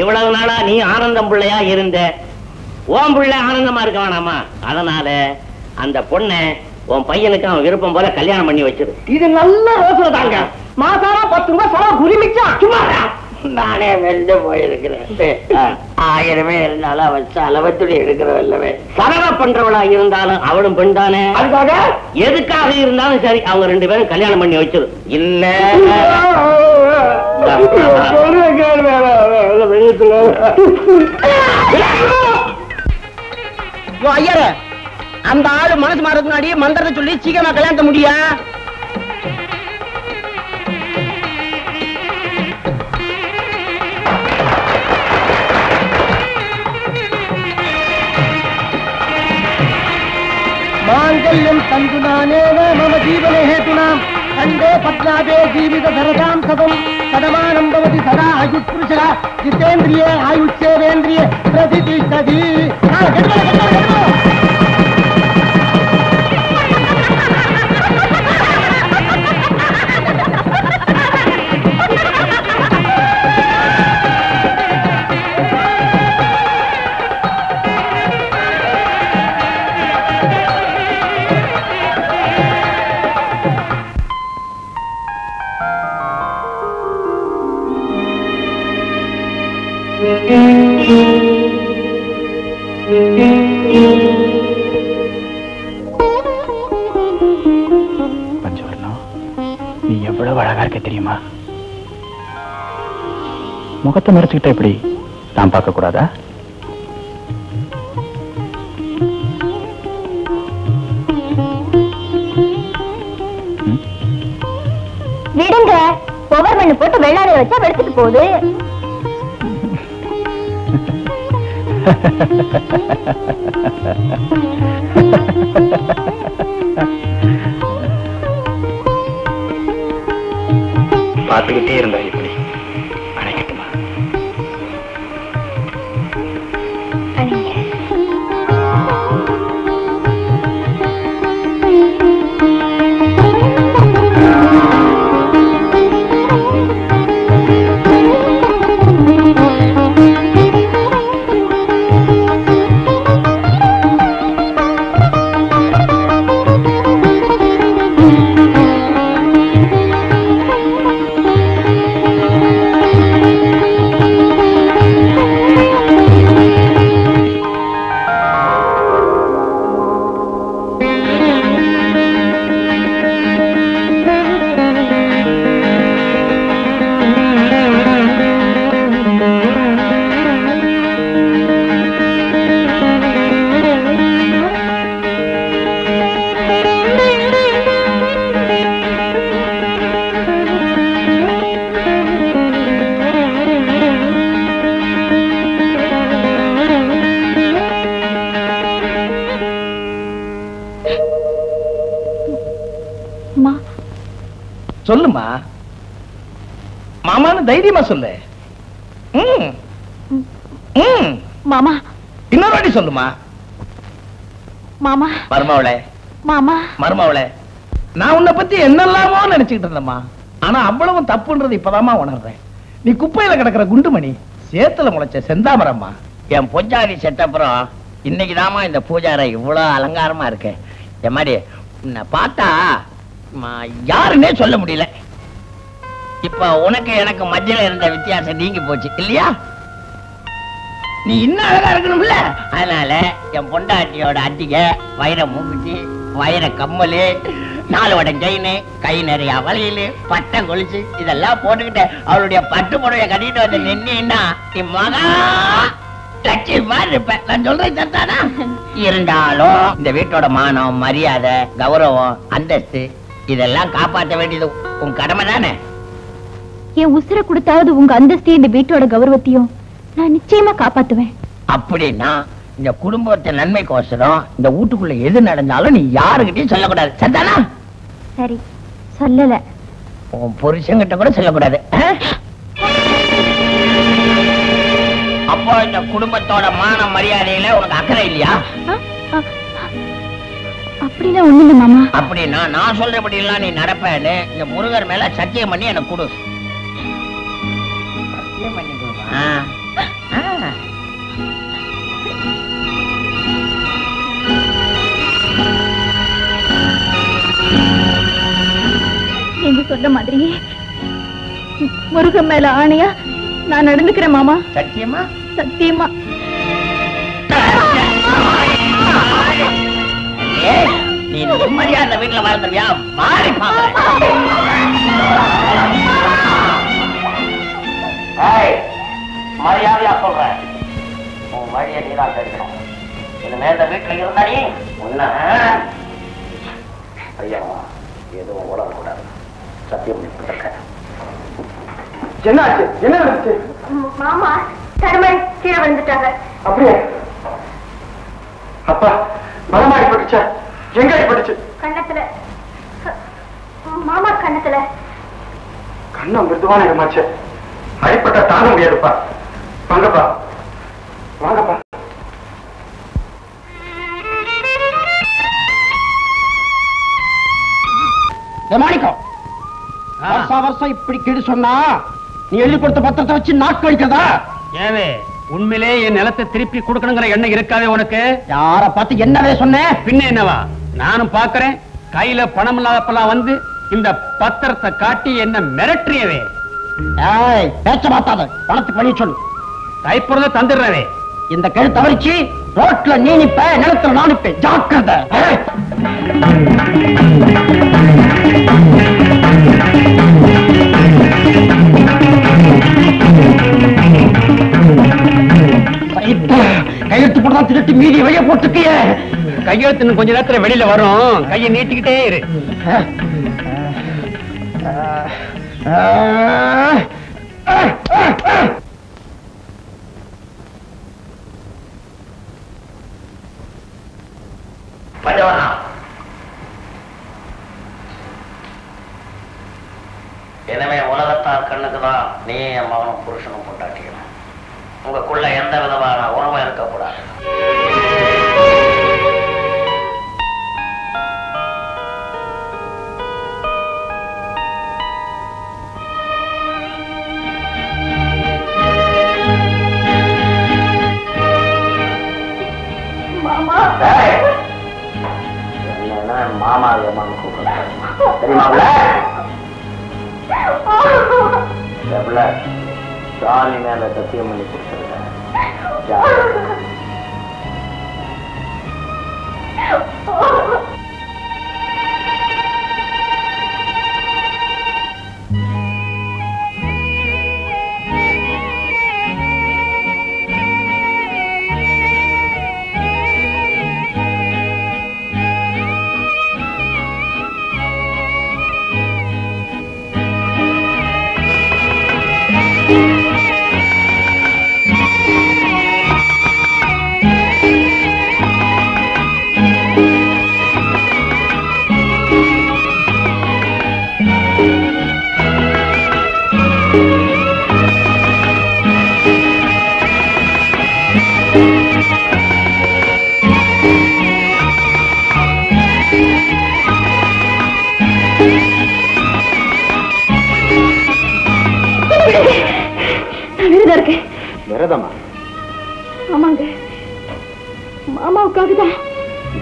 இவ்வளவு நாளா நீ ஆனந்தம் பிள்ளையா இருந்த, ஓம் பிள்ளை ஆனந்தமா இருக்க வேணாமா? அதனால அந்த பொண்ணை உன் பையனுக்கு அவன் விருப்பம் போல கல்யாணம் பண்ணி வச்சிரு. இது நல்ல ரோசனை தாங்க. மாசாரா பத்து ரூபாய் சவா குறிமிச்சா சும்மாடா. நானே வெந்து போயிருக்கிறேன். ஆயிரமே இருந்தாலும் அவன் செலவத்துடைய எடுக்கிறவல்லவே. சரவ பண்றவளா இருந்தாலும் அவளும் பெண் தானே. அதுக்காக எதுக்காக இருந்தாலும் சரி, அவங்க ரெண்டு பேரும் கல்யாணம் பண்ணி வச்சிரு. இல்ல அந்த ஆளு மனசு மாறதுக்கு முன்னாடி மந்திரத்தை சொல்லி சீக்கிரமா கல்யாணம் முடியா? மாங்கல்யம் தந்துதானேவ மம ஜீவன ஹேதுனாம் கண்டே பத்ராதே ஜீவித தரதாம் சதம் சதமானம் பவதி சதா அஜுஸ்புருஷா ஜிதேந்திரியே ஆயுஷ்சேவேந்திரிய பிரதிதிஷ்டதி. मुखते मरेचिक்டே नाम पाक कूड़ा पाकटे தைரியமா சொல்லு. ம். ம். மாமா. இன்னொரு வாட்டி சொல்லுமா. மாமா. மர்மவளே. மாமா. மர்மவளே. நான் உன்னை பத்தி என்னெல்லாமோ நினைச்சிட்டு இருந்தேன்மா. ஆனா அவ்வளவும் தப்புன்றது இப்பதாம்மா உணர்றேன். நீ குப்பையில கிடக்குற குண்டுமணி, சேத்துல முளைச்ச செந்தாமரம்மா. என் பொஞ்சாரி செட்டப்புறம் இன்னைக்கு தாமா இந்த பூஜாரை இவ்வளோ அலங்காரமா இருக்கு. எம்மாடி உன்னை பார்த்தா யாருன்னே சொல்ல முடியல. இப்ப உனக்கு எனக்கு மத்தியில இருந்த வித்தியாசம் நீங்க போச்சு இல்லையா? நீ இன்னும் அழகா இருக்கணும்ல. அதனால என் பொண்டாட்டியோட அட்டிக வயிற மூக்குச்சி, வயிற கம்மல், நாலு வடை செயின், கை நிறைய வளையல், பட்டை கொலுசு இதெல்லாம் போட்டுக்கிட்ட அவளுடைய பட்டு புடவை கட்டிட்டு வந்து நின்னா நீ மகா லட்சியமா இருப்ப. நான் சொல்றேன் தத்தானா? இருந்தாலும் இந்த வீட்டோட மானம், மரியாதை, கௌரவம், அந்தஸ்து இதெல்லாம் காப்பாற்ற வேண்டியது உன் கடமை தானே. என் உசிர கொடுத்தாவது உங்க அந்தஸ்தையும் இந்த வீட்டோட கௌரவத்தையும் நான் நிச்சயமா காப்பாத்துவேன். அப்படின்னா இந்த குடும்பத்தை நன்மைக்கோசரம் இந்த வீட்டுக்குள்ள எது நடந்தாலும் நீ யாருகிட்டயும் சொல்லக்கூடாது. சத்தானா? சரி, சொல்லல. உன் புருஷன்கிட்ட கூட சொல்லக்கூடாது. அப்போ இந்த குடும்பத்தோட மான மரியாதையில உனக்கு அக்கறை இல்லையா? அப்படின்னா ஒண்ணு மாமா. அப்படின்னா நான் சொல்றபடி எல்லாம் நீ நடப்பேன்னு இந்த முருகர் மேல சத்தியம் பண்ணி எனக்கு கொடு. நீங்க சொன்ன மாதிரி முருகன் மேல ஆணையா நான் நடந்துக்கிறேன் மாமா. சத்தியமா? சத்தியமா. நீ மரியாதை வீட்டுல வாழ்ந்துருவியா? மாறி பாப்ப மரியாதையா சொல்றேன். உன் வழியை நீதான் தெரியும். இனிமே இந்த வீட்டுல இருந்தாடி உன்ன ஐயா எதுவும் உடக்கூடாது. சத்தியம் இருக்க. என்னாச்சு? என்ன நடந்துச்சு? மாமா தருமன் கீழே வந்துட்டாங்க. அப்படியே அப்பா மரமா அடிபட்டுச்சா? எங்க அடிபட்டுச்சு? கண்ணத்துல மாமா. கண்ணத்துல கண்ணம் மிருதுவான இடமாச்சு. அடிப்பட்ட தாங்க முடியாதுப்பா. வாங்கப்பா வாங்கப்பா. மாணிக்கம் வருஷா வருஷம் இப்படி கெடு சொன்னா நீ எழுதி கொடுத்த பத்திரத்தை வச்சு நாக்கு அடிக்கிறதா? ஏவே உண்மையிலே என் நிலத்தை திருப்பி கொடுக்கணுங்கிற எண்ணம் இருக்காதே உனக்கு? யார பார்த்து என்னவே சொன்ன? பின்ன என்னவா? நானும் பாக்குறேன். கையில பணம் இல்லாதப்பெல்லாம் வந்து இந்த பத்திரத்தை காட்டி என்ன மிரட்டியவே. ஏய் பேச்ச மாத்தாத. பணத்துக்கு வழி சொல்லு. டைப்பறத தந்திரவே இந்த கை தவறிச்சி ரோட்ல நீ நிப்ப நிலத்துல நான் நிப்ப ஜாக்கிரதை பைத்த கையெடுத்து போடுறா திருட்டி மீதி வெளிய போட்டுட்டியே கையெடுத்து இன்னும் கொஞ்ச நேரத்துல வெளியில வரும் கையை நீட்டிக்கிட்டே இரு எனவே உலகத்தார் கண்ணுக்குதான் நீ என் மகனும் புருஷனும் கொண்டாட்டியும் உங்களுக்குள்ள எந்த விதமான உறவா இருக்கக்கூடாது. மாமா ஏமான்னு கூப்பிட தெரியுமாவுல ஜாலி மேல சத்தியம் பண்ணி கொடுத்துருக்கேன்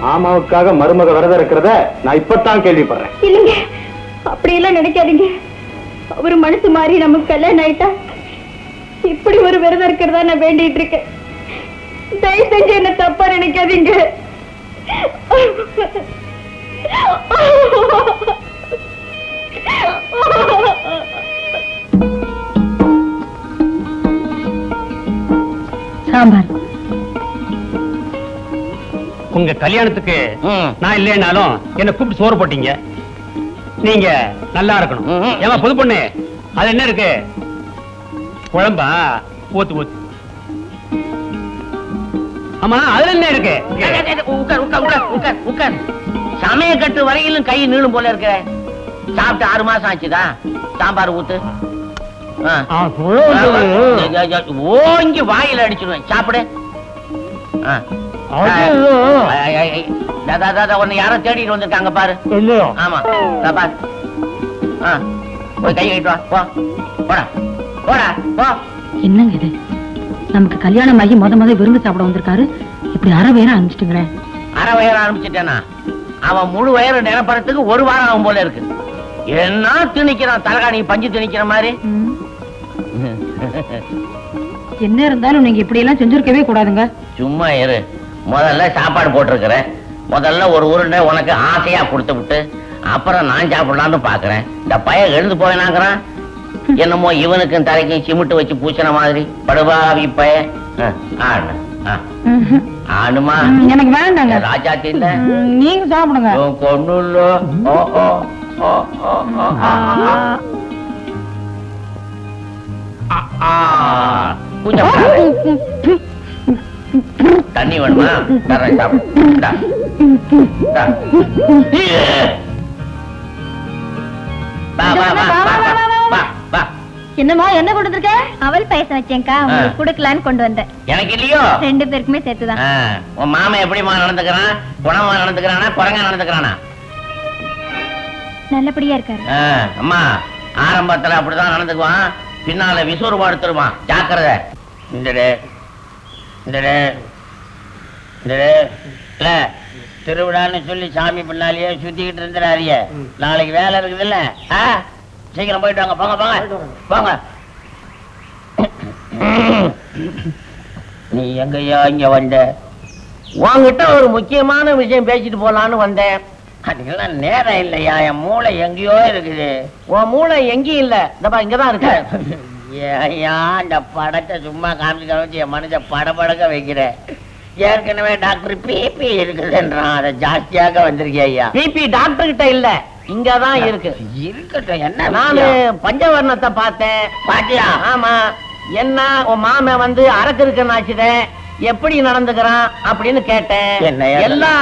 மாமாவுக்காக மருமக விரதம் இருக்கிறத நான் இப்பதான் கேள்விப்படுறேன். இல்லைங்க அப்படி எல்லாம் நினைக்காதீங்க. அவரு மனசு மாறி நமக்கு கல்யாணம் ஆயிட்டா இப்படி ஒரு விரதம் இருக்கிறதா நான் வேண்டிட்டு இருக்கேன். தயவு செஞ்சு என்ன தப்பா நினைக்காதீங்க. சாம்பார் உங்க கல்யாணத்துக்கு நான் இல்லைனாலும் என்ன கூப்பிட்டு சோறு போட்டீங்க. நீங்க நல்லா இருக்கணும். ஏமா புது பொண்ணு அது என்ன இருக்கு குழம்பா ஊத்து ஊத்து. ஆமா அதுல என்ன இருக்கு உட்கார் உட்கார் உட்கார் உட்கார். சமய கட்டு வரையிலும் கை நீளும் போல இருக்க. சாப்பிட்டு ஆறு மாசம் ஆச்சுதா சாம்பார் ஊத்து ஓங்கி வாயில அடிச்சிருவேன். சாப்பிடு யாரும் தேடிட்டு வந்திருக்காங்க பாரு. ஆமா பாரு போய் கை கட்டிட்டு வா போடா போடா போ. என்னங்க இது நமக்கு கல்யாணம் ஆகி முத முத விருந்து சாப்பிட வந்திருக்காரு இப்படி அரை வயிறு ஆரம்பிச்சுட்டீங்களே. அரை வயிறு ஆரம்பிச்சுட்டேனா அவன் முழு வயிறு நிரப்புறதுக்கு ஒரு வாரம் ஆகும் போல இருக்கு. என்ன திணிக்கிறான் தலகாணி பஞ்சு திணிக்கிற மாதிரி. என்ன இருந்தாலும் நீங்க இப்படி எல்லாம் செஞ்சிருக்கவே கூடாதுங்க. சும்மா இரு முதல்ல சாப்பாடு போட்டிருக்கிறேன். முதல்ல ஒரு உருண்டை உனக்கு ஆசையா கொடுத்து விட்டு அப்புறம் நான் சாப்பிடலான்னு பாக்குறேன். இந்த பையன் எழுந்து போயினாங்கிறான். என்னமோ இவனுக்கும் தரைக்கும் சிமிட்டு வச்சு பூச்சின மாதிரி படுவாவி பையன். ஆடு ஆடுமா எனக்கு வேண்டாங்க ராஜா தீல நீங்க சாப்பிடுங்க. கொண்டு தண்ணி வேணுமா சாப்பிட. என்னமா என்ன கொடுத்துருக்க? அவள் பாயசம் வச்சேன்க்கா குடுக்கலான்னு கொண்டு வந்தேன். எனக்கு இல்லையோ ரெண்டு பேருக்குமே சேர்த்துதான். உன் மாமா எப்படிமா நடந்துக்கிறான்? குணமா நடந்துக்கிறானா குரங்கா நடந்துக்கிறானா? நல்லபடியா இருக்காரு. அம்மா ஆரம்பத்துல அப்படிதான் நடந்துக்குவான் பின்னால விசூர் படுத்துருவான் ஜாக்கிரதை. இந்த திருவிழான்னு சொல்லி சாமி பின்னாலேயே சுத்திக்கிட்டு இருந்துடாரிய. நாளைக்கு வேலை இருக்குது இல்ல சீக்கிரம் போயிட்டு வாங்க போங்க போங்க போங்க. நீ எங்கய்யா இங்க வந்த? உங்ககிட்ட ஒரு முக்கியமான விஷயம் பேசிட்டு போலான்னு வந்தேன். அதுக்கெல்லாம் நேரம் இல்லையா, என் மூளை எங்கேயோ இருக்குது. உன் மூளை எங்கேயும் இல்லை, இந்தப்பா இங்கதான் இருக்க. ஏயா இந்த படத்தை சும்மா காமிச்சு வச்சு என் மனுஷன் படபடக்க வைக்கிறேன். ஏற்கனவே டாக்டர் பிபி இருக்குதுன்றான், அதை ஜாஸ்தியாக வந்திருக்கேன் ஐயா. பிபி டாக்டர் கிட்ட இல்ல, இங்கதான் இருக்கு. இருக்கட்டும், என்ன நானு பஞ்சவர்ணத்தை பார்த்தேன். பாத்தியா? ஆமா. என்ன உன் மாம வந்து அரக்கிருக்கனாச்சுதே எப்படி நடந்துக்கிறான் அப்படின்னு கேட்டேன். எல்லா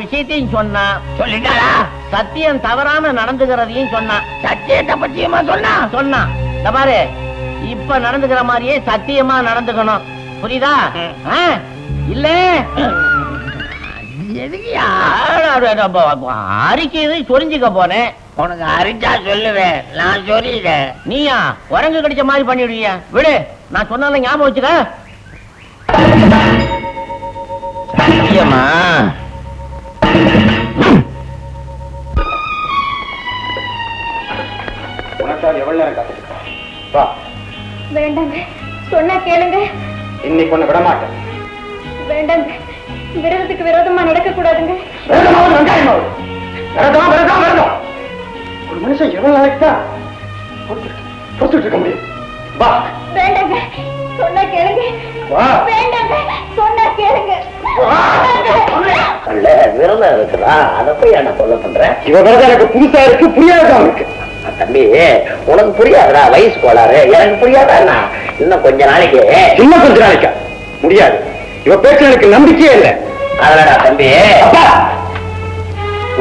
விஷயத்தையும் சொன்னான். சொல்லிட்டாரா? சத்தியம் தவறாம நடந்துக்கிறதையும் சொன்னான். சத்தியத்தை பத்தியமா சொன்னா சொன்னான் இந்த பாரு, இப்ப நடந்துக்கிற மாதிரியே சத்தியமா நடந்துக்கணும், புரியுதா? இல்ல அரிக்கிறது சொரிஞ்சுக்க போனேன். உனக்கு அரிச்சா சொல்லுவேன், நான் சொல்லிடுறேன். நீயா உரங்கு கிடைச்ச மாதிரி பண்ணிடுவியா? விடு, நான் சொன்னால ஞாபகம் வச்சுக்க. சத்தியமா எவ்வளவு நேரம்? வேண்டாங்க, சொன்னா கேளுங்க. இன்னைக்கு ஒண்ணு விட மாட்டேன். வேண்டாங்க, விரதத்துக்கு விரோதமா நடக்க கூடாதுங்க. ஒரு மனுஷன் எவ்வளவு நாளைக்குதா பொறுத்துட்டு இருக்க முடியும்? வேண்டாங்க, சொன்னா கேளுங்க. வேண்டாங்க, சொன்னா கேளுங்க. விரதம் இருக்குதா, அதை போய் என்ன சொல்ல பண்றேன்? இவன் விரதம் எனக்கு புதுசா இருக்கு, புரியாதான் இருக்கு. தம்பி உனக்கு புரியாதா? வயசு போலாரு. எனக்கு புரியாதா? இன்னும் கொஞ்ச நாளைக்கு இன்னும் கொஞ்ச நாளைக்கு முடியாது. இவ பேச்சு எனக்கு நம்பிக்கையே இல்லை. அதனால தம்பி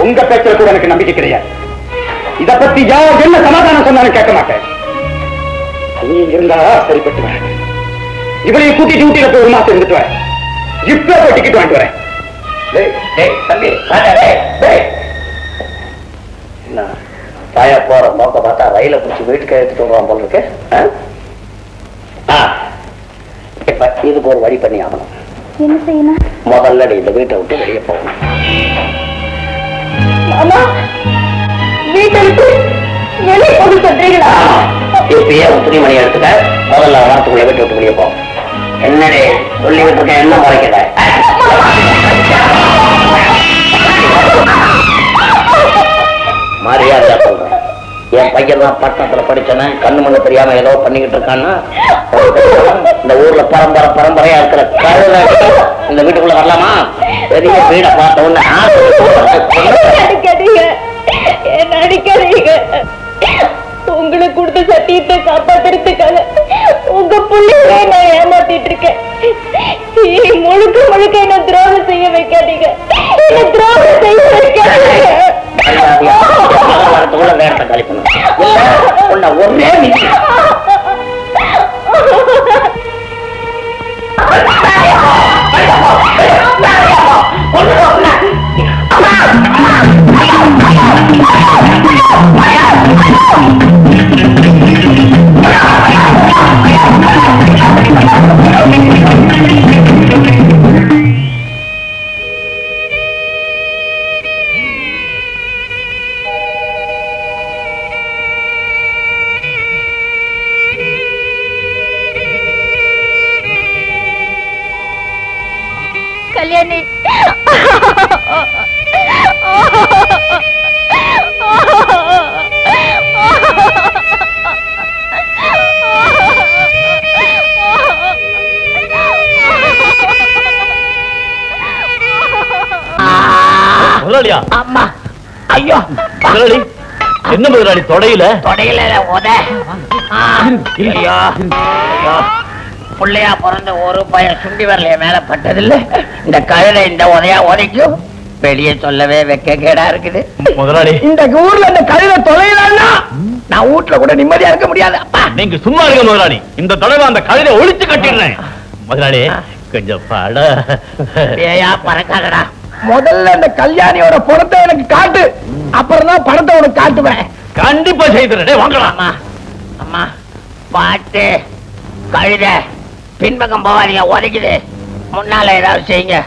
உங்க பேச்சுல கூட எனக்கு நம்பிக்கை கிடையாது. இத பத்தி யார் என்ன சமாதானம் சொன்னாலும் கேட்க மாட்டேன். நீ இருந்தா சரிப்பட்டுவேன். இவளையும் கூட்டிட்டு ஊட்டில போய் ஒரு மாசம் இருந்துட்டு வரேன். இப்ப போய் டிக்கெட் வாங்கிட்டு வரேன். தம்பி என்ன தாயா போற நோக்க பார்த்தா ரயில பிடிச்சி வீட்டுக்கு எடுத்துட்டு வருவான் போல இருக்கு. இதுக்கு ஒரு வழி பண்ணி ஆகணும். என்ன செய்யணும்? முதல்ல இந்த வீட்டை விட்டு வெளியே போகணும். இப்பயே துணி மணி எடுத்துக்க, முதல்ல வாரத்துக்குள்ள வீட்டை விட்டு வெளியே போகும். என்னடே சொல்லி விட்டு இருக்க, என்ன முறைக்கிட? மரியாதை சொல்றேன். என் பையன் தான் பட்டணத்துல படிச்சேன், கண்ணு மண்ணு தெரியாம ஏதோ பண்ணிக்கிட்டு இருக்கான்னா இந்த ஊர்ல பரம்பரை பரம்பரையா இருக்கிற கழுதை இந்த வீட்டுக்குள்ள வரலாமா? பெரிய வீட பார்த்த உடனே உங்களுக்கு கொடுத்த சத்தியத்தை காப்பாத்துறதுக்காக உங்க பிள்ளைகளே நான் ஏமாத்திட்டு இருக்கேன். முழுக்க முழுக்க என்ன துரோகம் செய்ய வைக்காதீங்க, என்ன துரோகம் செய்ய வைக்காதீங்க. ஒரே என்ன முதலாளி? தொடையில தொடையில பிள்ளையா பிறந்த ஒரு பையன் சுண்டி வரலைய மேல பட்டதில்ல, இந்த கழுதை இந்த உதையா உதைக்கும். வெளியே சொல்லவே வெக்க கேடா இருக்குது முதலாளி. இந்த ஊர்ல இந்த கழுதை தொலைலன்னா நான் வீட்டுல கூட நிம்மதியா இருக்க முடியாது. அப்பா நீங்க சும்மா இருக்க முதலாளி, இந்த தொலைவை அந்த கழுதை ஒழிச்சு கட்டிடுறேன் முதலாளி. கொஞ்சம் பாட ஏயா பறக்காதடா. முதல்ல இந்த கல்யாணியோட பொறத்தை எனக்கு காட்டு, அப்புறம் தான் பணத்தை உனக்கு காட்டுவேன். கண்டிப்பா செய்து கழுத பின்பக்கம் போவாதீங்க, உதைக்குது. முன்னால ஏதாவது செய்யுங்க.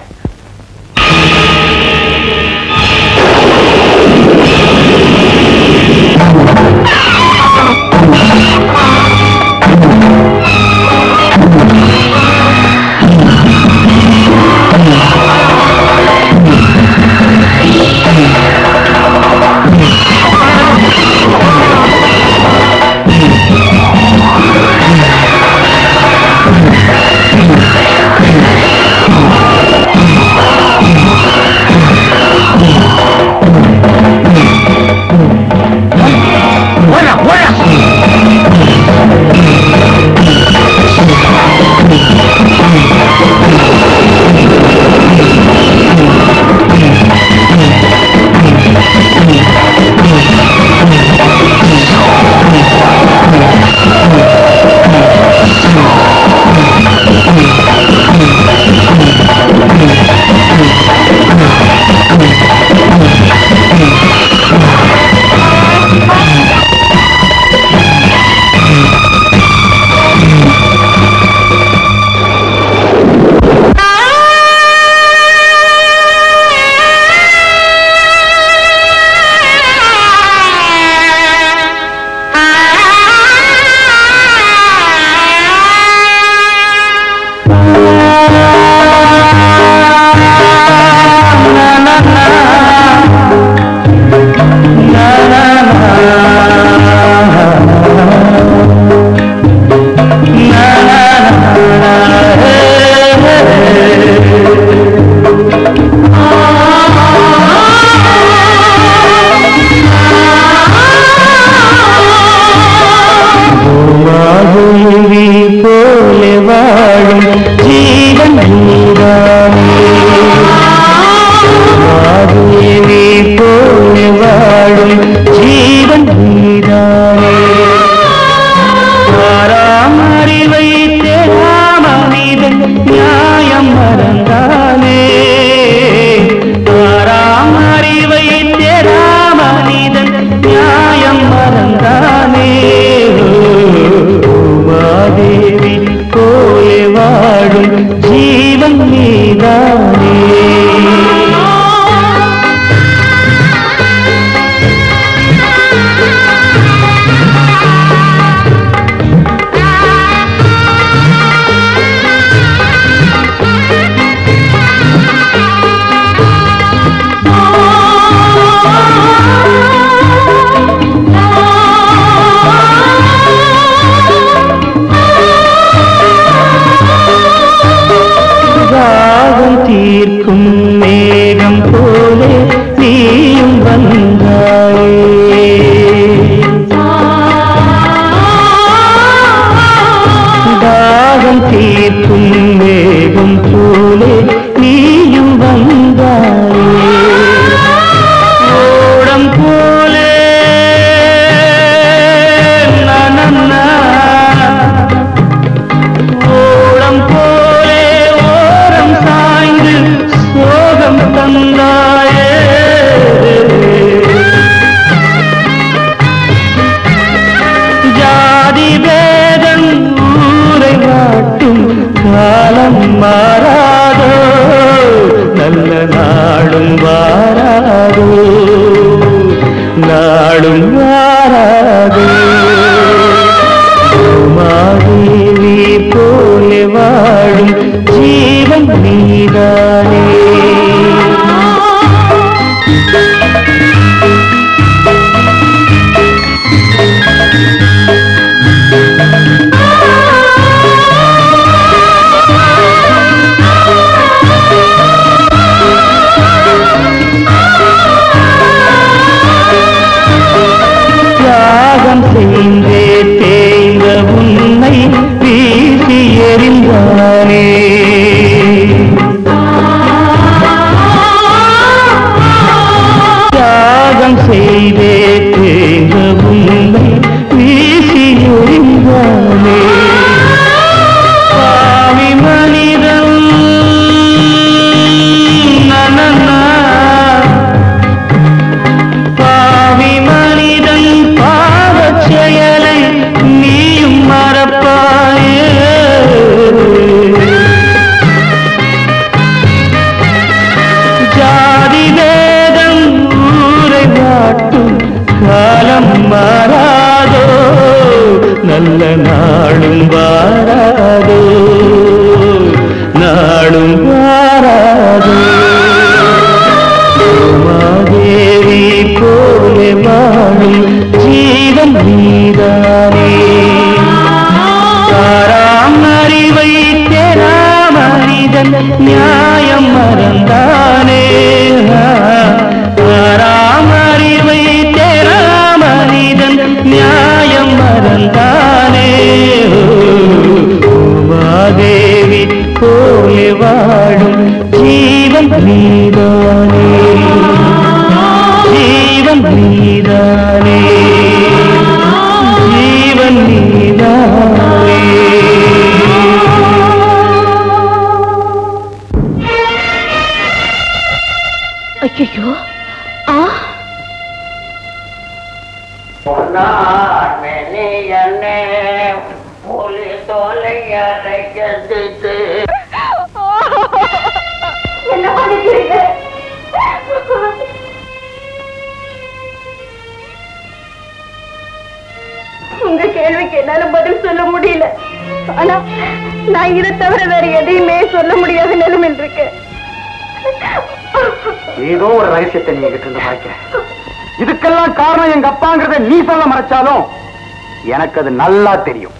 நல்லா தெரியும்.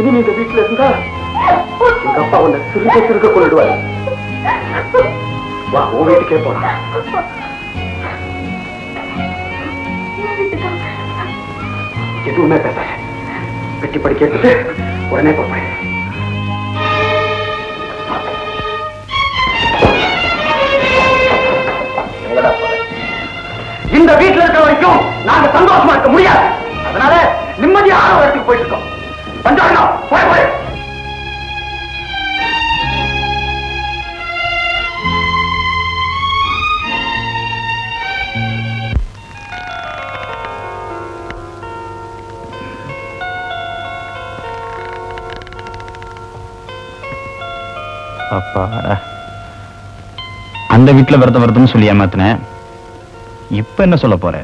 இனிமே இந்த வீட்டுல இருந்தா எங்க அப்பா உன்னை சிறுக சிறுக கொண்டுடுவார். வா, உன் வீட்டுக்கே போறேன். எதுவுமே பேசாத, கட்டிப்படி கேட்டுட்டு உடனே போறேன். இந்த வீட்டுல இருக்கிற வரைக்கும் நாங்க சந்தோஷமா இருக்க முடியாது. அதனால நிம்மதியான ஒரு இடத்துக்கு போயிட்டு இருக்கோம். பஞ்சாங்கம் போய் போய் அந்த வீட்ல வரத வரதுன்னு சொல்லி ஏமாத்துனே இப்போ என்ன சொல்ல போற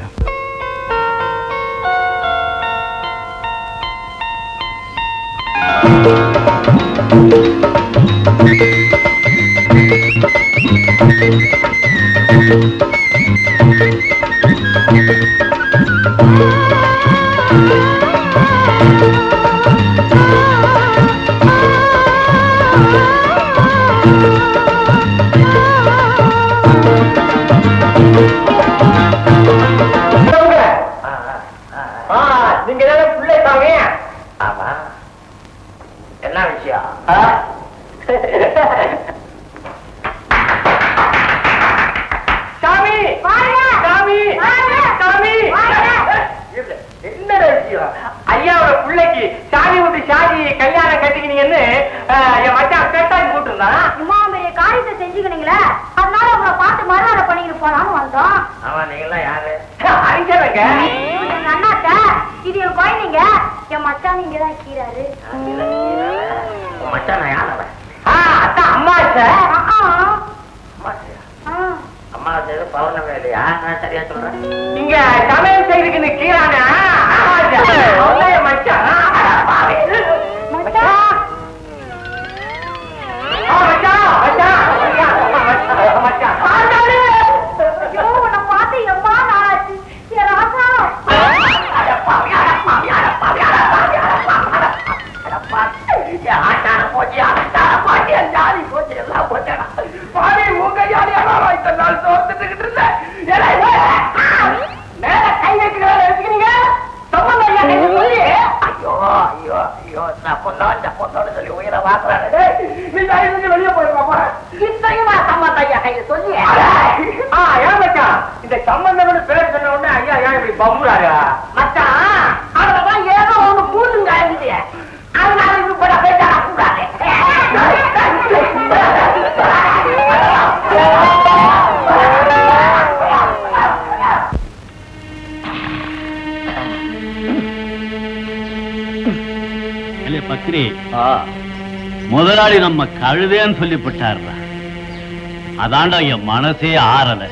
மனசே ஆறல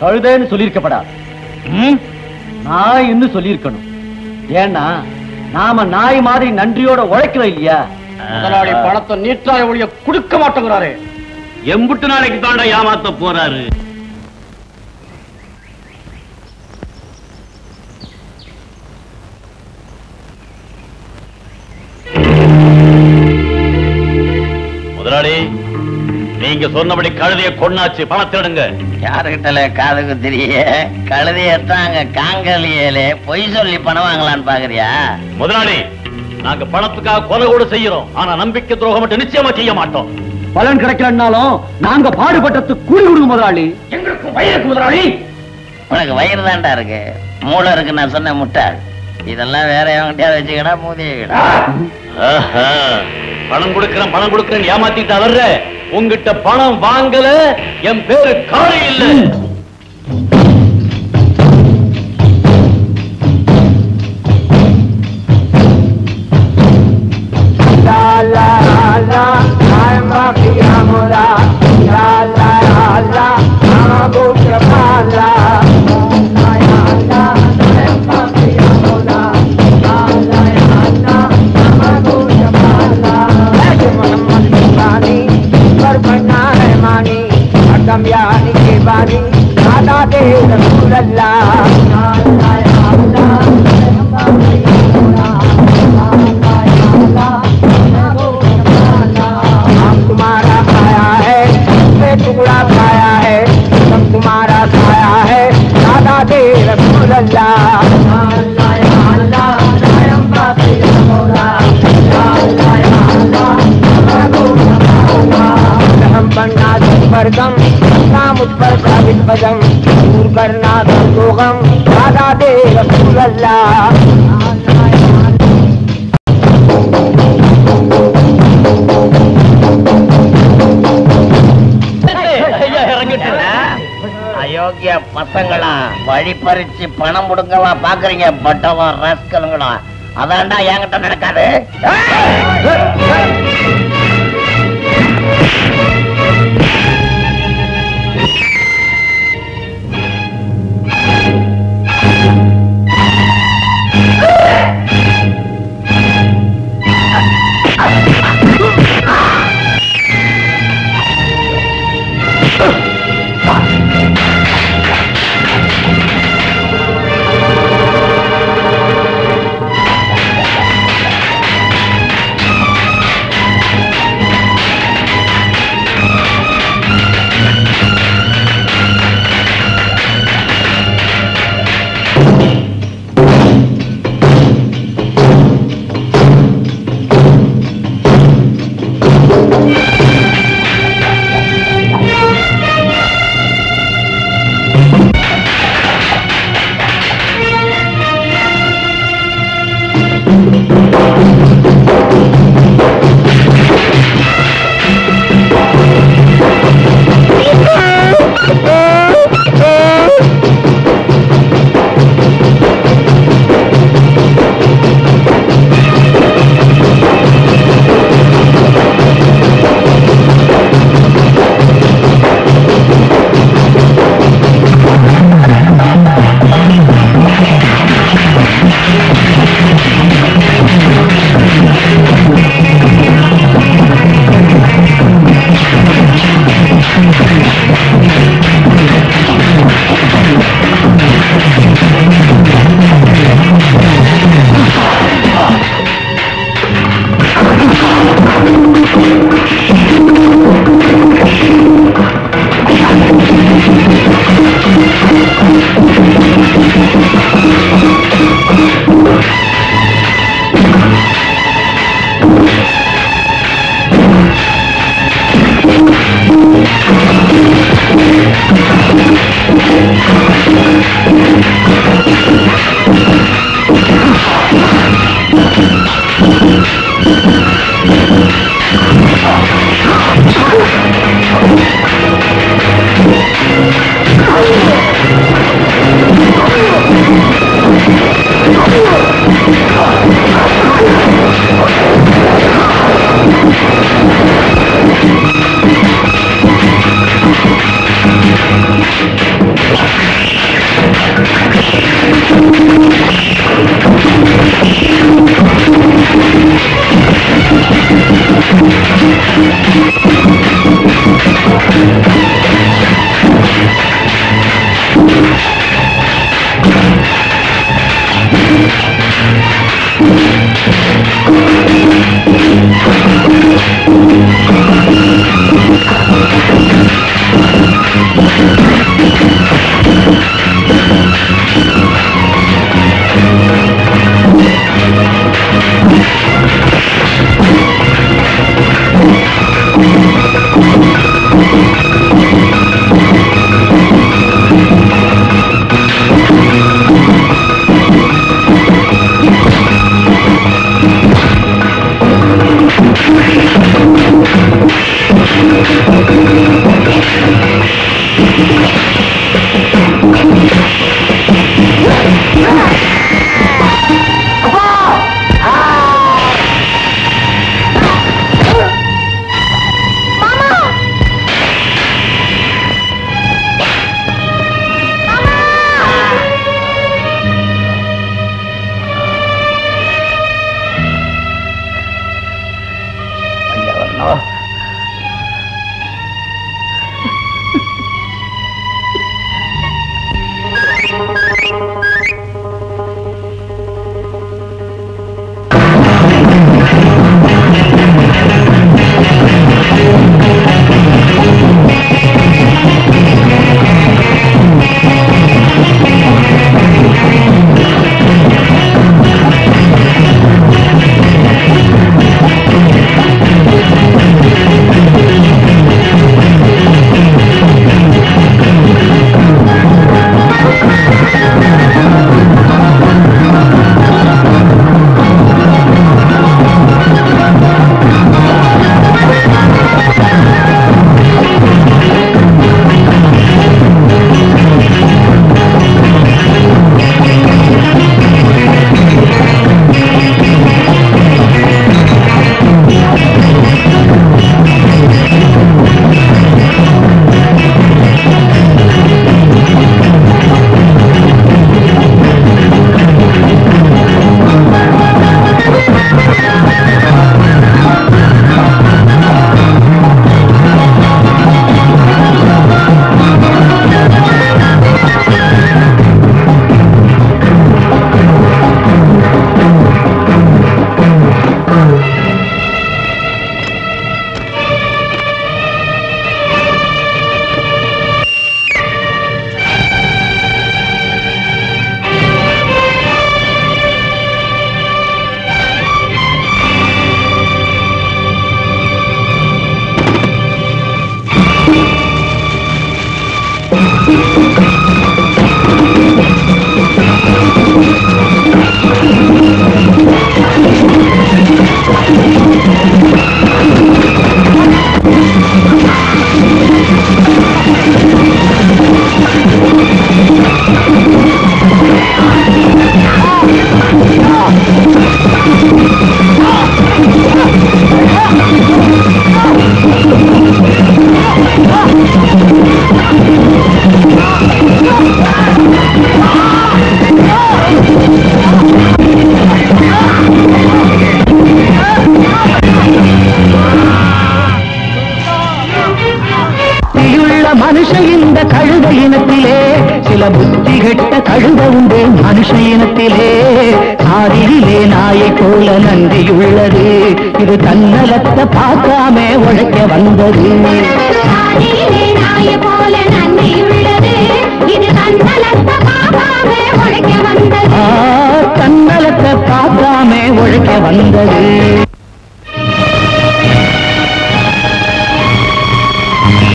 கழுதைன்னு சொல்லிருக்கப்படாது. நான் இன்னும் சொல்லிருக்கணும். ஏன்னா நாம நாய் மாதிரி நன்றியோட உழைக்கிறோம் இல்லையா? முதலாளி பணத்தை நீட்டாய் ஒழிய கொடுக்க மாட்டேங்கிறாரு. எம்புட்டு நாளைக்கு தாண்டா ஏமாத்த போறாரு. முதலாளி நீங்க சொன்னபடி கழுதைய கொண்டாச்சு, பணத்திடுங்க. யாருகிட்டல காது குத்திரியே, கழுதையத்தாங்க காங்கலியலே பொய் சொல்லி பணம் வாங்கலான்னு பாக்குறியா? முதலாளி நாங்க பணத்துக்காக கொலை கூட செய்யறோம், ஆனா நம்பிக்கை துரோகம் மட்டும் நிச்சயமா செய்ய மாட்டோம். பலன் கிடைக்கலன்னாலும் நாங்க பாடுபட்டது கூலி கொடுங்க முதலாளி. எங்களுக்கும் வயிறுக்கு முதலாளி. உனக்கு வயிறு தாண்டா இருக்கு, மூளை இருக்கு நான் சொன்ன முட்டாள். இதெல்லாம் வேற எவங்கிட்டயா வச்சுக்கடா மூதியடா. பணம் கொடுக்கறேன் பணம் கொடுக்கறேன்னு ஏமாத்திட்டு வர்ற உங்ககிட்ட பணம் வாங்கல, என் பேரு காரி இல்ல. यानी के बानी दादा दे रसूल अल्लाह बजम दूर करना तुमको गम दादा दे रसूल अल्लाह பசங்களா வழி பறிச்சு பணம் கொடுங்களா பாக்குறீங்க பட்டவா ராஸ்கலுங்களா? அதான்டா என்கிட்ட நடக்காது.